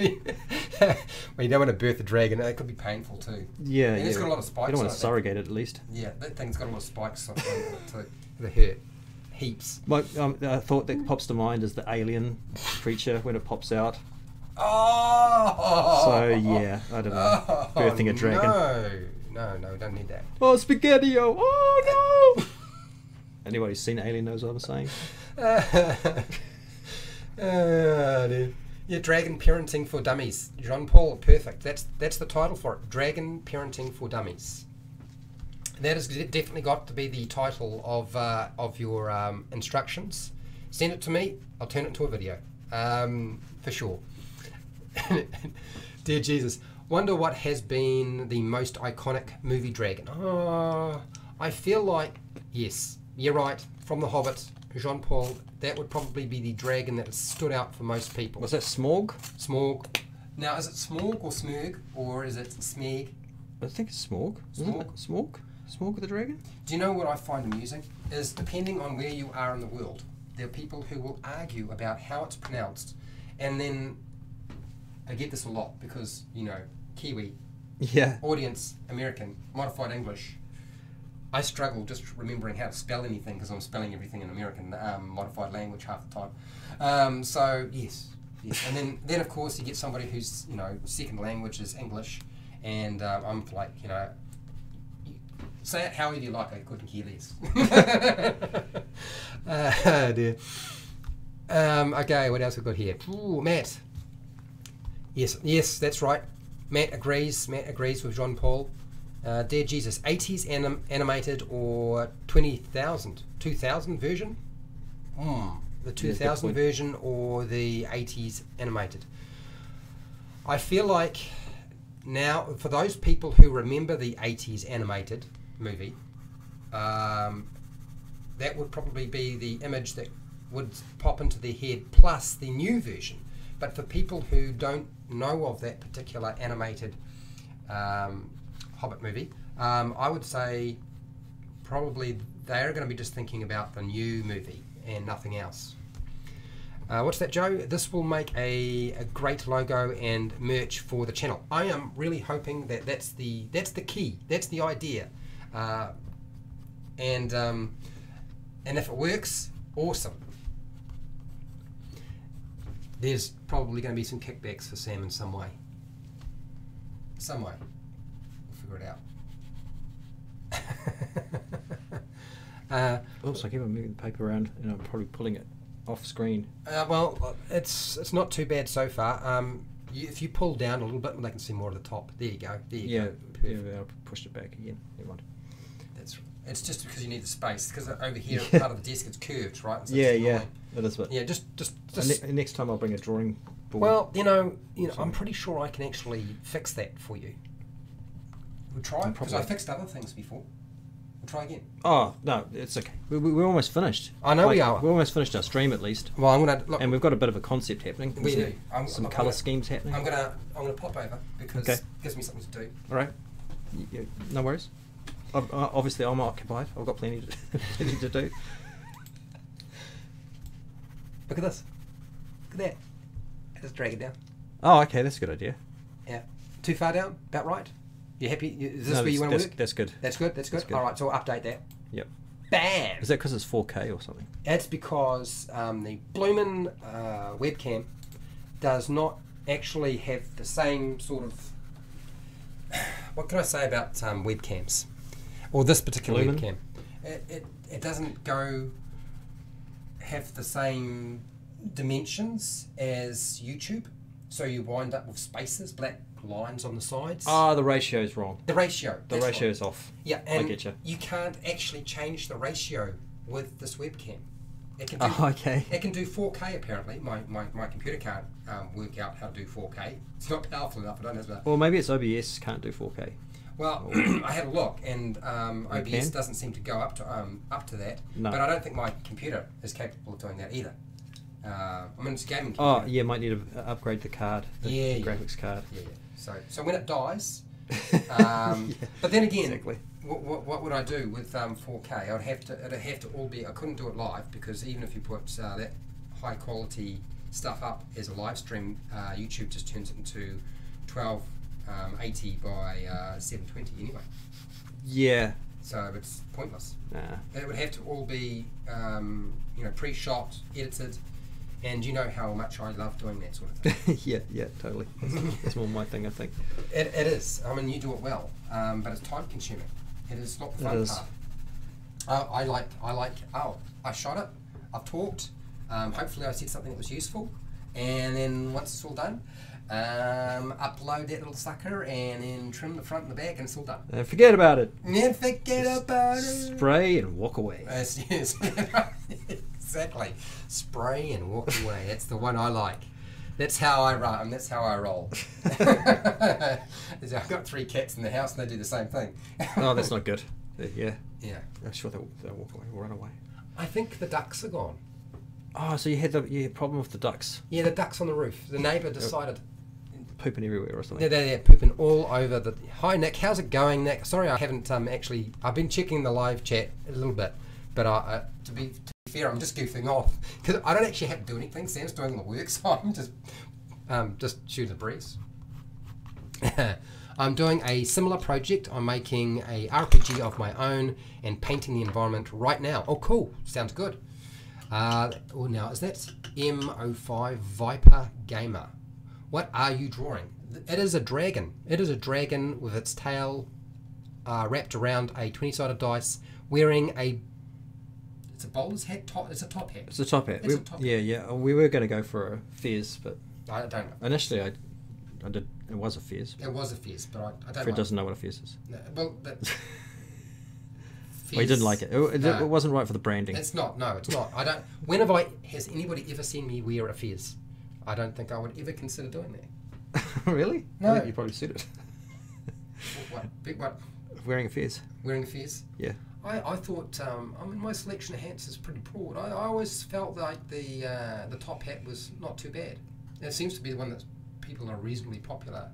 you don't want to birth a dragon. That could be painful, too. Yeah, and it's got a lot of spikes on it. You don't want to surrogate it, at least. Yeah, that thing's got a lot of spikes on it, too. The hurt. Heaps. My thought that pops to mind is the alien creature when it pops out. Oh! So, yeah, I don't know. Birthing a dragon. No, we don't need that. Oh, SpaghettiO! Oh, no! Anybody who's seen Alien knows what I'm saying. Dude. Yeah, Dragon Parenting for Dummies. Jean-Paul, perfect. That's the title for it. Dragon Parenting for Dummies. That has definitely got to be the title of your instructions. Send it to me. I'll turn it into a video, for sure. Dear Jesus, wonder what has been the most iconic movie dragon. Oh, I feel like, yes, you're right. From The Hobbit, Jean-Paul, that would probably be the dragon that has stood out for most people. Was that Smog? Smog. Now, is it Smog or Smurg, or is it Smeg? I think it's Smog. Smog? Smog the dragon? Do you know what I find amusing? Is depending on where you are in the world, there are people who will argue about how it's pronounced, and then I get this a lot because, you know, Kiwi, audience, American, modified English. I struggle just remembering how to spell anything because I'm spelling everything in American modified language half the time. So, yes. And then, of course, you get somebody who's, you know, second language is English, and I'm like, you know, say it however you like, I couldn't hear this. Dear. Okay, what else have we got here? Ooh, Matt. Yes, that's right. Matt agrees with Jean-Paul. Dear Jesus, 80s animated or 2000 version? The 2000 version or the 80s animated? I feel like Now, for those people who remember the 80s animated movie, that would probably be the image that would pop into their head, plus the new version. But for people who don't know of that particular animated Hobbit movie, I would say probably they're going to be just thinking about the new movie and nothing else. What's that, Joe? This will make a great logo and merch for the channel. I am really hoping that that's the key. That's the idea. And if it works, awesome. There's probably going to be some kickbacks for Sam in some way. Some way. We'll figure it out. Oops, I keep on moving the paper around and I'm probably pulling it off screen. Well, it's not too bad so far. If you pull down a little bit, they can see more of the top. There you go. There you go. Perfect. Yeah, I pushed it back again. Never mind. It's just because you need the space, because over here part of the desk it's curved, right? So yeah, that is what. Yeah, just next time I'll bring a drawing board. Well, you know, I'm pretty sure I can actually fix that for you. We'll try, because I fixed other things before. We'll try again. Oh no, it's okay. We're almost finished. I know, like, we are. We're almost finished our stream at least. Well, I'm gonna look, and we've got a bit of a concept happening. We do. Some colour schemes happening. I'm gonna pop over because it gives me something to do. All right. Yeah, no worries. Obviously, I'm occupied. I've got plenty to do. Look at this. Look at that. I just drag it down. Oh, okay, that's a good idea. Yeah. Too far down? About right? You happy? Is this where you want to work? That's good. That's good? That's good? All right, so I'll update that. Yep. Bam! Is that because it's 4K or something? That's because the Bloomin' webcam does not actually have the same sort of... What can I say about webcams? Or this particular webcam, it doesn't have the same dimensions as YouTube, so you wind up with spaces, black lines on the sides. Ah, the ratio's wrong. The ratio is off. Yeah, and I get you. You can't actually change the ratio with this webcam. It can do, it can do 4K apparently. My computer can't work out how to do 4K. It's not powerful enough. I don't know about. Well, maybe it's OBS can't do 4K. Well, I had a look, and OBS doesn't seem to go up to that. No. But I don't think my computer is capable of doing that either. I mean, it's a gaming computer. Oh, yeah, might need to upgrade the card, the graphics card. Yeah, yeah. So when it dies, but then again, exactly. What would I do with 4K? It'd have to all be. I couldn't do it live because even if you put that high quality stuff up as a live stream, YouTube just turns it into 1280 by 720 anyway. Yeah. So it's pointless. Nah. It would have to all be, pre-shot, edited, and you know how much I love doing that sort of thing. yeah, totally. It's more my thing, I think. It is. I mean, you do it well, but it's time-consuming. It is not the fun part. I shot it. I've talked. Hopefully, I said something that was useful, and then once it's all done. Upload that little sucker and then trim the front and the back and it's all done. And forget about it. And forget about it. Spray and walk away. Yes, exactly. Spray and walk away. That's the one I like. That's how I run. That's how I roll. I've got 3 cats in the house and they do the same thing. Oh, that's not good. Yeah. Yeah. I'm sure they'll walk away or run away. I think the ducks are gone. Oh, so you had a problem with the ducks. Yeah, the ducks on the roof. The neighbour decided... Pooping everywhere or something. Yeah, they're pooping all over the... Hi, Nick. How's it going, Nick? Sorry, I haven't actually... I've been checking the live chat a little bit, but to be fair, I'm just goofing off. Because I don't actually have to do anything. Sam's doing all the work, so I'm just shooting the breeze. I'm doing a similar project. I'm making a RPG of my own and painting the environment right now. Oh, cool. Sounds good. Now, is that M05 Viper Gamer? What are you drawing? It is a dragon. It is a dragon with its tail wrapped around a 20-sided dice, wearing a... It's a bowler's hat? It's a top hat. It's a top hat. Yeah. We were going to go for a fez, but... I don't know. Initially, I did... It was a fez. It was a fez, but I don't know. Fred doesn't know what a fez is. No, well, that... Well, you didn't like it. It wasn't right for the branding. It's not. No, it's not. I don't. Has anybody ever seen me wear a fez? I don't think I would ever consider doing that. Really? No. I think you probably suit it. What? Big what? Wearing a fez. Wearing a fez? Yeah. I thought, I mean, my selection of hats is pretty broad. I always felt like the top hat was not too bad. It seems to be the one that people are reasonably popular.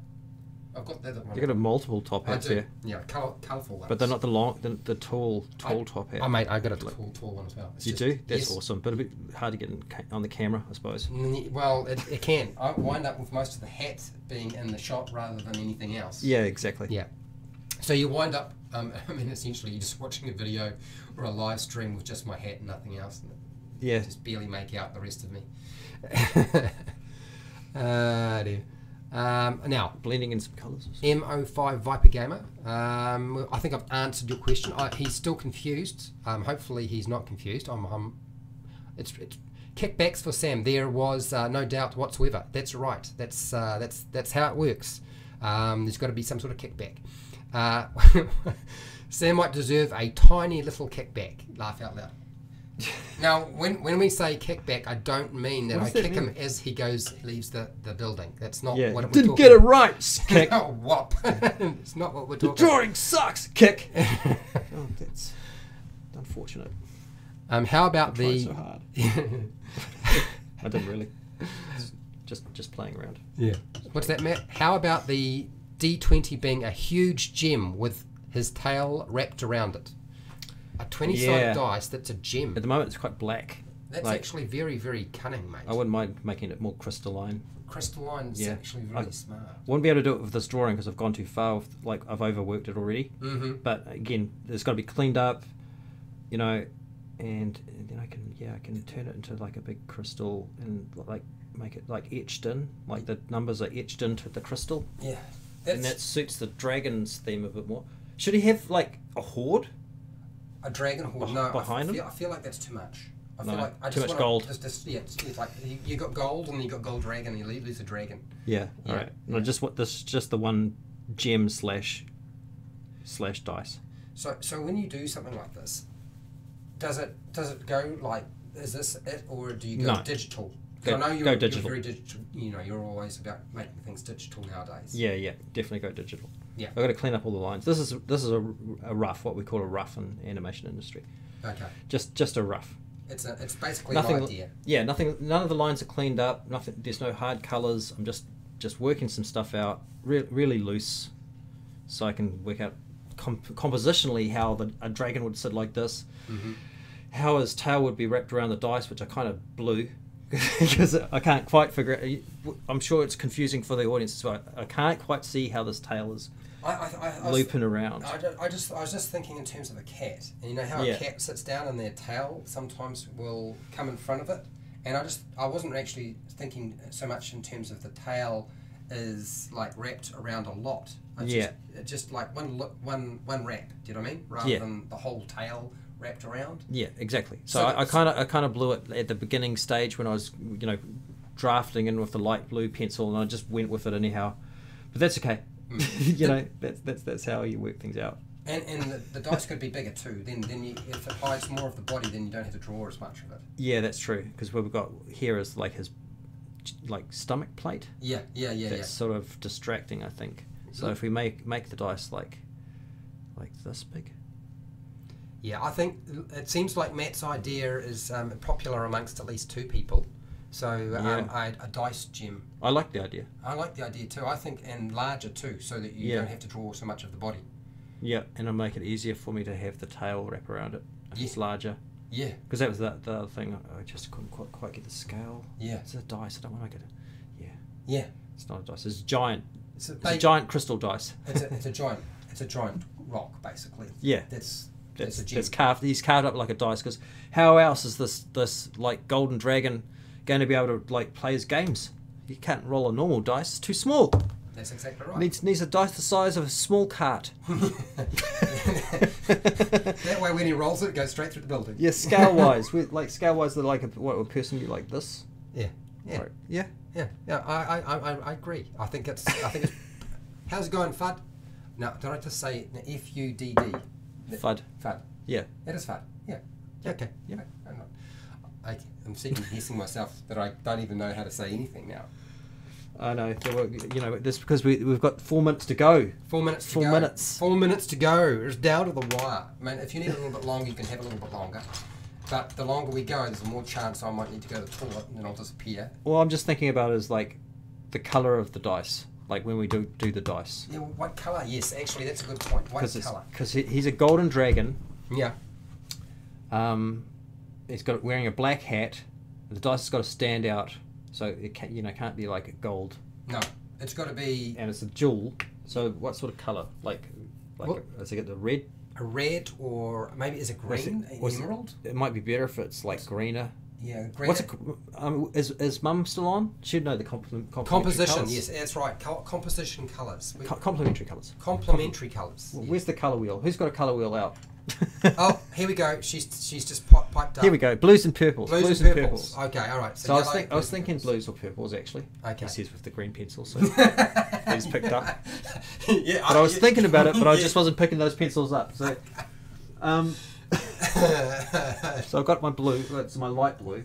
I've got that one. You've got multiple top hats there. Yeah, colourful ones. But they're not the long, the tall top hat. Oh, mate, I got a tall one as well. It's you do? That's awesome. But a bit hard to get on the camera, I suppose. Well, it can. I wind up with most of the hat being in the shot rather than anything else. Yeah, exactly. Yeah. So you wind up, I mean, essentially, you're just watching a video or a live stream with just my hat and nothing else. And yeah. Just barely make out the rest of me. Dear. Now blending in some colours. MO5 Viper Gamer. I think I've answered your question. He's still confused. Hopefully he's not confused. It's kickbacks for Sam. There was no doubt whatsoever. That's right. That's how it works. There's got to be some sort of kickback. Sam might deserve a tiny little kickback. Laugh out loud. Now, when we say kickback, I don't mean that I kick him as he leaves the building. That's not what we're talking about. Didn't get it right, kick. Oh, whop. It's not what we're talking about. The drawing sucks, kick. Oh, that's unfortunate. How about the... so hard. I didn't really. Just playing around. Yeah. What's that, Matt? How about the D20 being a huge gem with his tail wrapped around it? A 20-sided dice that's a gem. At the moment, it's quite black. That's actually very, very cunning, mate. I wouldn't mind making it more crystalline. Crystalline is actually really smart. I wouldn't be able to do it with this drawing because I've gone too far. I've overworked it already. Mm-hmm. But again, it's got to be cleaned up, you know, and then I can turn it into like a big crystal and make it etched in, the numbers are etched into the crystal. Yeah, and that suits the dragon's theme a bit more. Should he have a horde? A dragon horde? No, behind him? I feel like that's too much. I feel like too much gold. It's like you got gold and you got gold dragon, and you lose a dragon. Yeah. All right. No, just what this, just the one gem slash dice. So when you do something like this, does it go is this it, or do you go digital? Go, I know you're, go digital. You're very digital. You know, you're always about making things digital nowadays. Yeah, yeah, definitely go digital. Yeah, I've got to clean up all the lines. This is a rough, what we call a rough in animation industry. Okay. Just a rough. It's basically nothing. An idea. Yeah, nothing. None of the lines are cleaned up. Nothing. There's no hard colors. I'm just working some stuff out, really loose, so I can work out compositionally how a dragon would sit like this, mm-hmm. how his tail would be wrapped around the dice, which I kind of blew. Because I can't quite figure it. I'm sure it's confusing for the audience as well. I can't quite see how this tail is looping around. I was just thinking in terms of a cat, and you know how a cat sits down and their tail sometimes will come in front of it, and I wasn't actually thinking so much in terms of the tail is wrapped around a lot. Just one wrap. Do you know what I mean? Rather than the whole tail wrapped around. Yeah, exactly. So I kind of blew it at the beginning stage when I was drafting in with the light blue pencil, and I just went with it anyhow. But that's okay. Mm. That's how you work things out. And the dice could be bigger too. Then if it hides more of the body, then you don't have to draw as much of it. Yeah, that's true. Because what we've got here is his stomach plate. Yeah. That's sort of distracting, I think. So if we make the dice like this big. Yeah, I think it seems like Matt's idea is popular amongst at least two people. So a dice gem. I like the idea. I like the idea too. I think, and larger too, so that you don't have to draw so much of the body. Yeah, and it'll make it easier for me to have the tail wrap around it if it's larger. Yeah. Because that was the other thing. I just couldn't quite get the scale. Yeah. It's a dice. I don't want to make it. Yeah. Yeah. It's not a dice. It's a giant. It's a giant crystal dice. It's a giant rock, basically. Yeah. That's carved. He's carved up like a dice, because how else is this golden dragon going to be able to play his games? He can't roll a normal dice; it's too small. That's exactly right. Needs a dice the size of a small cart. That way, when he rolls it, it goes straight through the building. Yeah, scale wise, they're a person you like this. Yeah, yeah, right. Yeah. I agree. I think it's. How's it going, Fud? No, did I just say FUDD? Fud. Yeah. It is fud. Yeah. Okay. Yeah. I'm second guessing myself that I don't even know how to say anything now. I know. You know, this because we've got 4 minutes to go. 4 minutes to go. 4 minutes. 4 minutes to go. It's down to the wire. I mean, if you need a little bit longer, you can have a little bit longer. But the longer we go, there's more chance I might need to go to the toilet and then I'll disappear. Well, I'm just thinking about is like the colour of the dice. Like when we do the dice. Yeah, well, what colour? Yes, actually, that's a good point. What colour? Because he's a golden dragon. Yeah. He's got wearing a black hat. The dice has got to stand out. So it can, you know, can't be like gold. No, it's got to be. And it's a jewel. So what sort of color? Like is it the red? A red, or maybe is it green? An emerald? It might be better if it's like greener. Yeah, greener. What's is Mum still on? She'd know the composition. Colours. Yes, that's right. Composition colors. Complementary colors. Complementary colors. Well, yes. Where's the color wheel? Who's got a color wheel out? Oh, here we go. She's just piped up. Here we go. Blues and purples. Blues and purples. Okay, all right. So I was thinking blues or purples actually. Okay. He says with the green pencil, so he's picked up. Yeah. But I was thinking about it, but I just wasn't picking those pencils up. So, so I've got my blue. That's my light blue.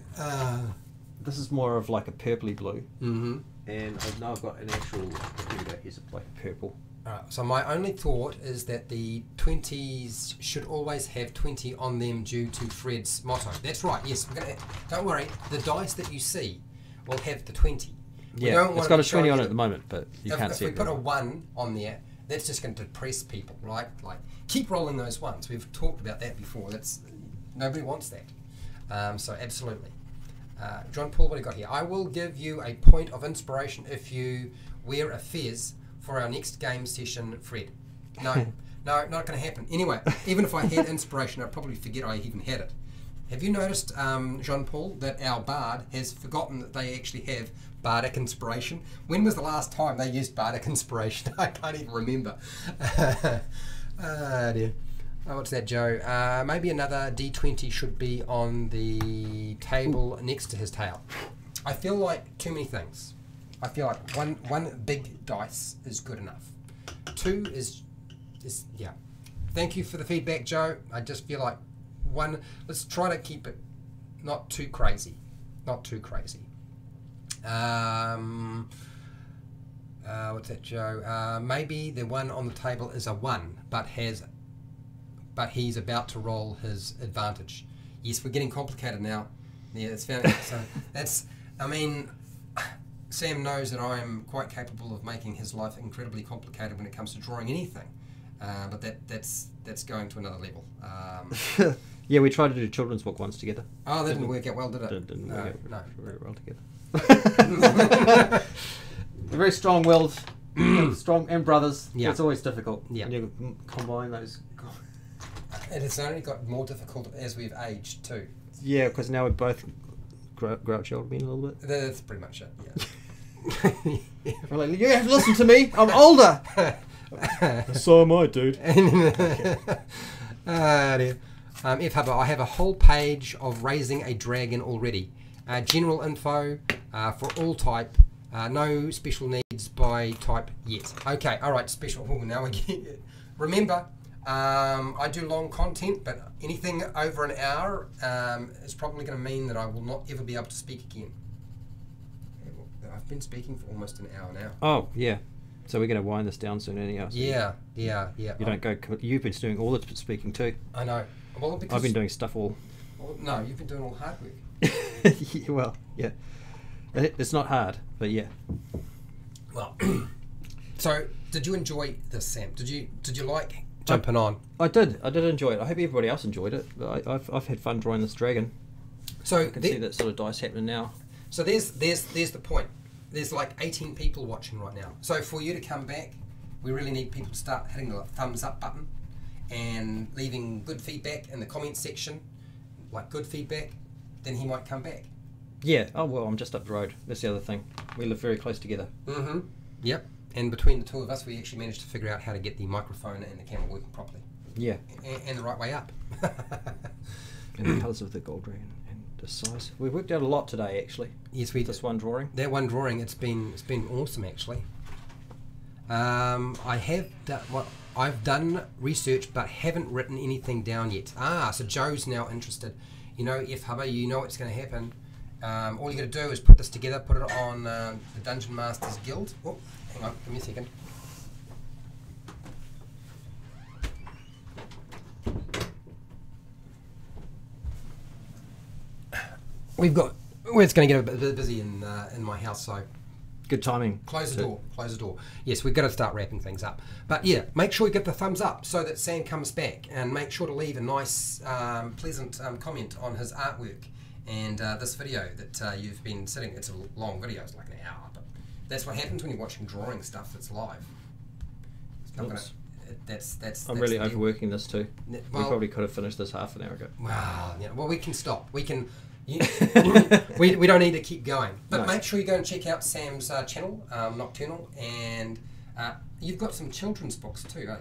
This is more of like a purpley blue. Mm-hmm. And I know I've got an actual. Here we go. Here's like a purple. Alright, so my only thought is that the 20s should always have 20 on them due to Fred's motto. That's right, yes. We're gonna, don't worry, the dice that you see will have the 20. Yeah, it's got a 20 on it at the moment, but you can't see it. If we put a 1 on there, that's just going to depress people, right? Like, keep rolling those ones. We've talked about that before. That's nobody wants that. So absolutely. Jean-Paul, what do you got here? I will give you a point of inspiration if you wear a fez for our next game session, Fred. No, no, not going to happen. Anyway, even if I had inspiration, I'd probably forget I even had it. Have you noticed, Jean-Paul, that our bard has forgotten that they actually have bardic inspiration? When was the last time they used bardic inspiration? I can't even remember. Dear. Oh, what's that, Joe? Maybe another D20 should be on the table next to his tail. I feel like too many things. I feel like one big dice is good enough. Two is yeah. Thank you for the feedback, Joe. I just feel like one. Let's try to keep it not too crazy, not too crazy. What's that, Joe? Maybe the one on the table is a one, but he's about to roll his advantage. Yes, we're getting complicated now. Yeah, it's found. So that's. I mean. Sam knows that I'm quite capable of making his life incredibly complicated when it comes to drawing anything, but that's going to another level. Yeah, we tried to do children's book ones together. Oh, that didn't work out well, did it? Didn't work out very well together. They're very strong-willed, strong and brothers. Yeah. It's always difficult. Yeah, when you combine those. And it's only got more difficult as we've aged too. Yeah, because now we're both. Grouchy old men a little bit. That's pretty much it. Yeah. Yeah. Like, you have to listen to me. I'm older. So am I, dude. Dear. F Hubber, I have a whole page of raising a dragon already. General info for all type. No special needs by type yet. Okay. All right. Special. Oh, now I get it. Remember. I do long content, but anything over an hour is probably going to mean that I will not ever be able to speak again. I've been speaking for almost an hour now. Oh, yeah. So we're going to wind this down soon anyhow. Yeah, yeah, yeah. You don't go... You've been doing all the speaking too. I know. Well, because I've been doing stuff all... Well, no, you've been doing all the hard work. Yeah, well, yeah. It's not hard, but yeah. Well, so did you enjoy this, Sam? Did you like... Jumping on. I did enjoy it. I hope everybody else enjoyed it. I've had fun drawing this dragon. So I can see that sort of dice happening now. So there's the point. There's like 18 people watching right now. So for you to come back, we really need people to start hitting the thumbs up button and leaving good feedback in the comments section. Like good feedback, then he might come back. Yeah. Oh well, I'm just up the road. That's the other thing. We live very close together. Mm-hmm. Yep. And between the two of us, we actually managed to figure out how to get the microphone and the camera working properly. Yeah. And the right way up. And the colours of the gold dragon and the size. We worked out a lot today, actually. Yes, we did. This one drawing. That one drawing, it's been awesome, actually. I've done research, but haven't written anything down yet. Ah, so Joe's now interested. You know, F Hubber, you know what's going to happen. All you got to do is put this together, put it on the Dungeon Masters Guild. Oh, hang on, give me a second. We've got, well, it's going to get a bit busy in my house, so good timing. Close the door. Close the door. Yes, we've got to start wrapping things up. But yeah, make sure you give the thumbs up so that Sam comes back, and make sure to leave a nice, pleasant comment on his artwork and this video that you've been sitting. It's a long video. It's like an hour, but that's what happens when you're watching drawing stuff that's live. It's not going to. I'm really overworking this too. Well, we probably could have finished this half an hour ago. Wow. Yeah, well, we can stop. We can. We don't need to keep going, but make sure you go and check out Sam's channel, Nocturnal, and you've got some children's books too, right?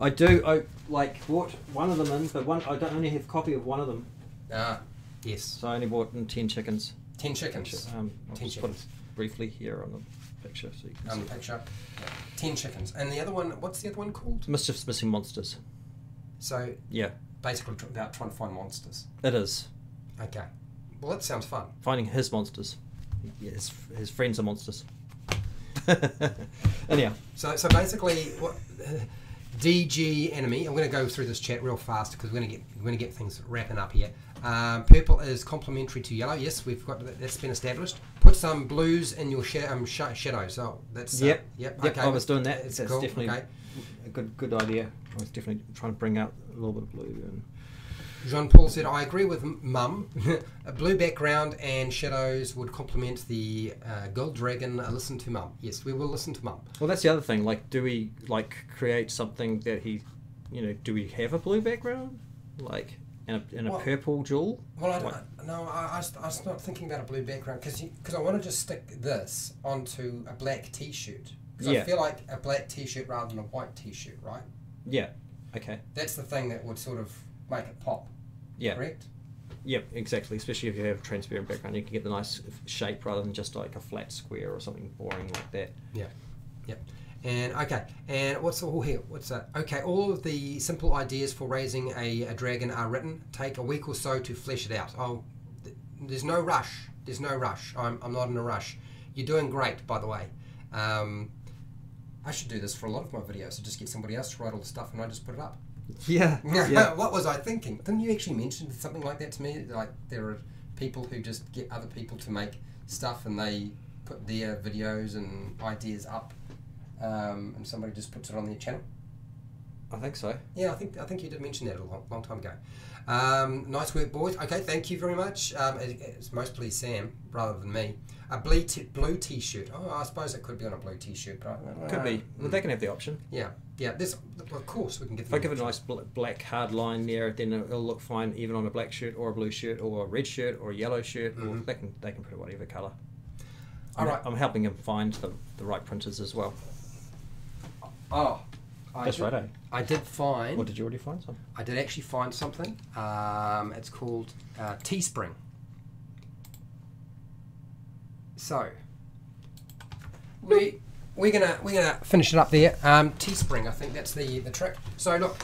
I do. I like bought one of them in, but I don't only have a copy of one of them. Ah, yes. So I only bought in 10 chickens. 10 chickens. Which, I'll 10 just chickens. Put it briefly here on the picture, so you can see. On the picture, yeah. 10 chickens, and the other one. What's the other one called? Mischief's Missing Monsters. So yeah, basically about trying to find monsters. It is. Okay. Well, that sounds fun. Finding his monsters. Yeah, his friends are monsters. Anyhow. So basically, what DG enemy? I'm going to go through this chat real fast because we're going to get things wrapping up here. Purple is complementary to yellow. Yes, we've got that's been established. Put some blues in your shadow. So that's yep. Okay, I was doing that. That's cool. Definitely okay. A good idea. I was definitely trying to bring out a little bit of blue and. Jean-Paul said, I agree with Mum. A blue background and shadows would complement the gold dragon. Listen to Mum. Yes, we will listen to Mum. Well, that's the other thing. Like, do we, like, create something that he, you know, do we have a blue background? Like, and a well, purple jewel? Well, I don't know. I was not thinking about a blue background because I want to just stick this onto a black T-shirt. Because I feel like a black T-shirt rather than a white T-shirt, right? Yeah. Okay. That's the thing that would sort of make it pop. Yeah. Correct? Yep, exactly. Especially if you have a transparent background, you can get the nice shape rather than just like a flat square or something boring like that. Yeah. Yep. And okay. And what's all here? What's that? Okay, all of the simple ideas for raising a dragon are written. Take a week or so to flesh it out. Oh, there's no rush. There's no rush. I'm not in a rush. You're doing great, by the way. I should do this for a lot of my videos. So just get somebody else to write all the stuff and I just put it up. Yeah. What was I thinking? Didn't you actually mention something like that to me? Like there are people who just get other people to make stuff and they put their videos and ideas up, and somebody just puts it on their channel. I think so. Yeah, I think you did mention that a long time ago. Nice work, boys. Okay, thank you very much. It's mostly Sam rather than me. A blue T-shirt. Oh, I suppose it could be on a blue T-shirt, but could be. Well, they can have the option. Yeah, yeah. This, of course, we can give. If I give it a nice black hard line there, then it'll look fine even on a black shirt or a blue shirt or a red shirt or a yellow shirt. Mm-hmm. Or they can put it whatever colour. All right. I'm helping them find the right printers as well. Oh. I did find. Or did you already find something? I did actually find something. It's called Teespring. So we're gonna finish it up there. Teespring, I think that's the trick. So look,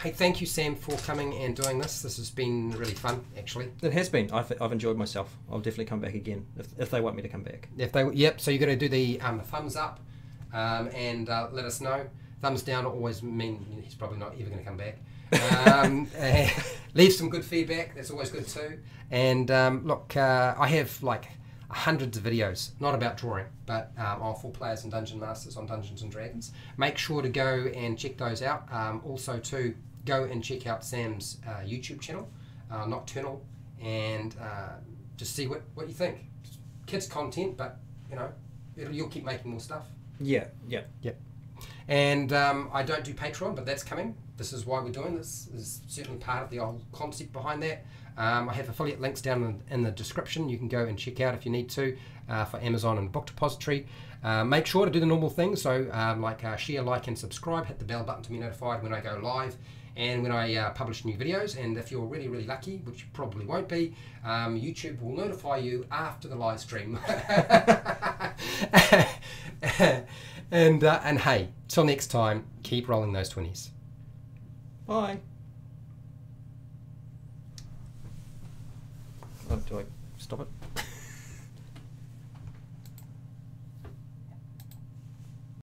hey, thank you, Sam, for coming and doing this. This has been really fun, actually. It has been. I've enjoyed myself. I'll definitely come back again if they want me to come back. Yep. So you got to do the thumbs up, and let us know. Thumbs down always mean he's probably not ever going to come back. Leave some good feedback. That's always good too. And look, I have like hundreds of videos, not about drawing, but for players and dungeon masters on Dungeons and Dragons. Make sure to go and check those out. Also, to go and check out Sam's YouTube channel, Nocturnal, and just see what you think. Kids content, but you know, you'll keep making more stuff. Yeah. And I don't do Patreon, but that's coming. This is why we're doing this. Is certainly part of the whole concept behind that. I have affiliate links down in the description. You can go and check out if you need to for Amazon and Book Depository. Make sure to do the normal things. So share, like, and subscribe. Hit the bell button to be notified when I go live and when I publish new videos. And if you're really, really lucky, which you probably won't be, YouTube will notify you after the live stream. And hey, till next time, keep rolling those 20s. Bye. Oh, do I... Stop it.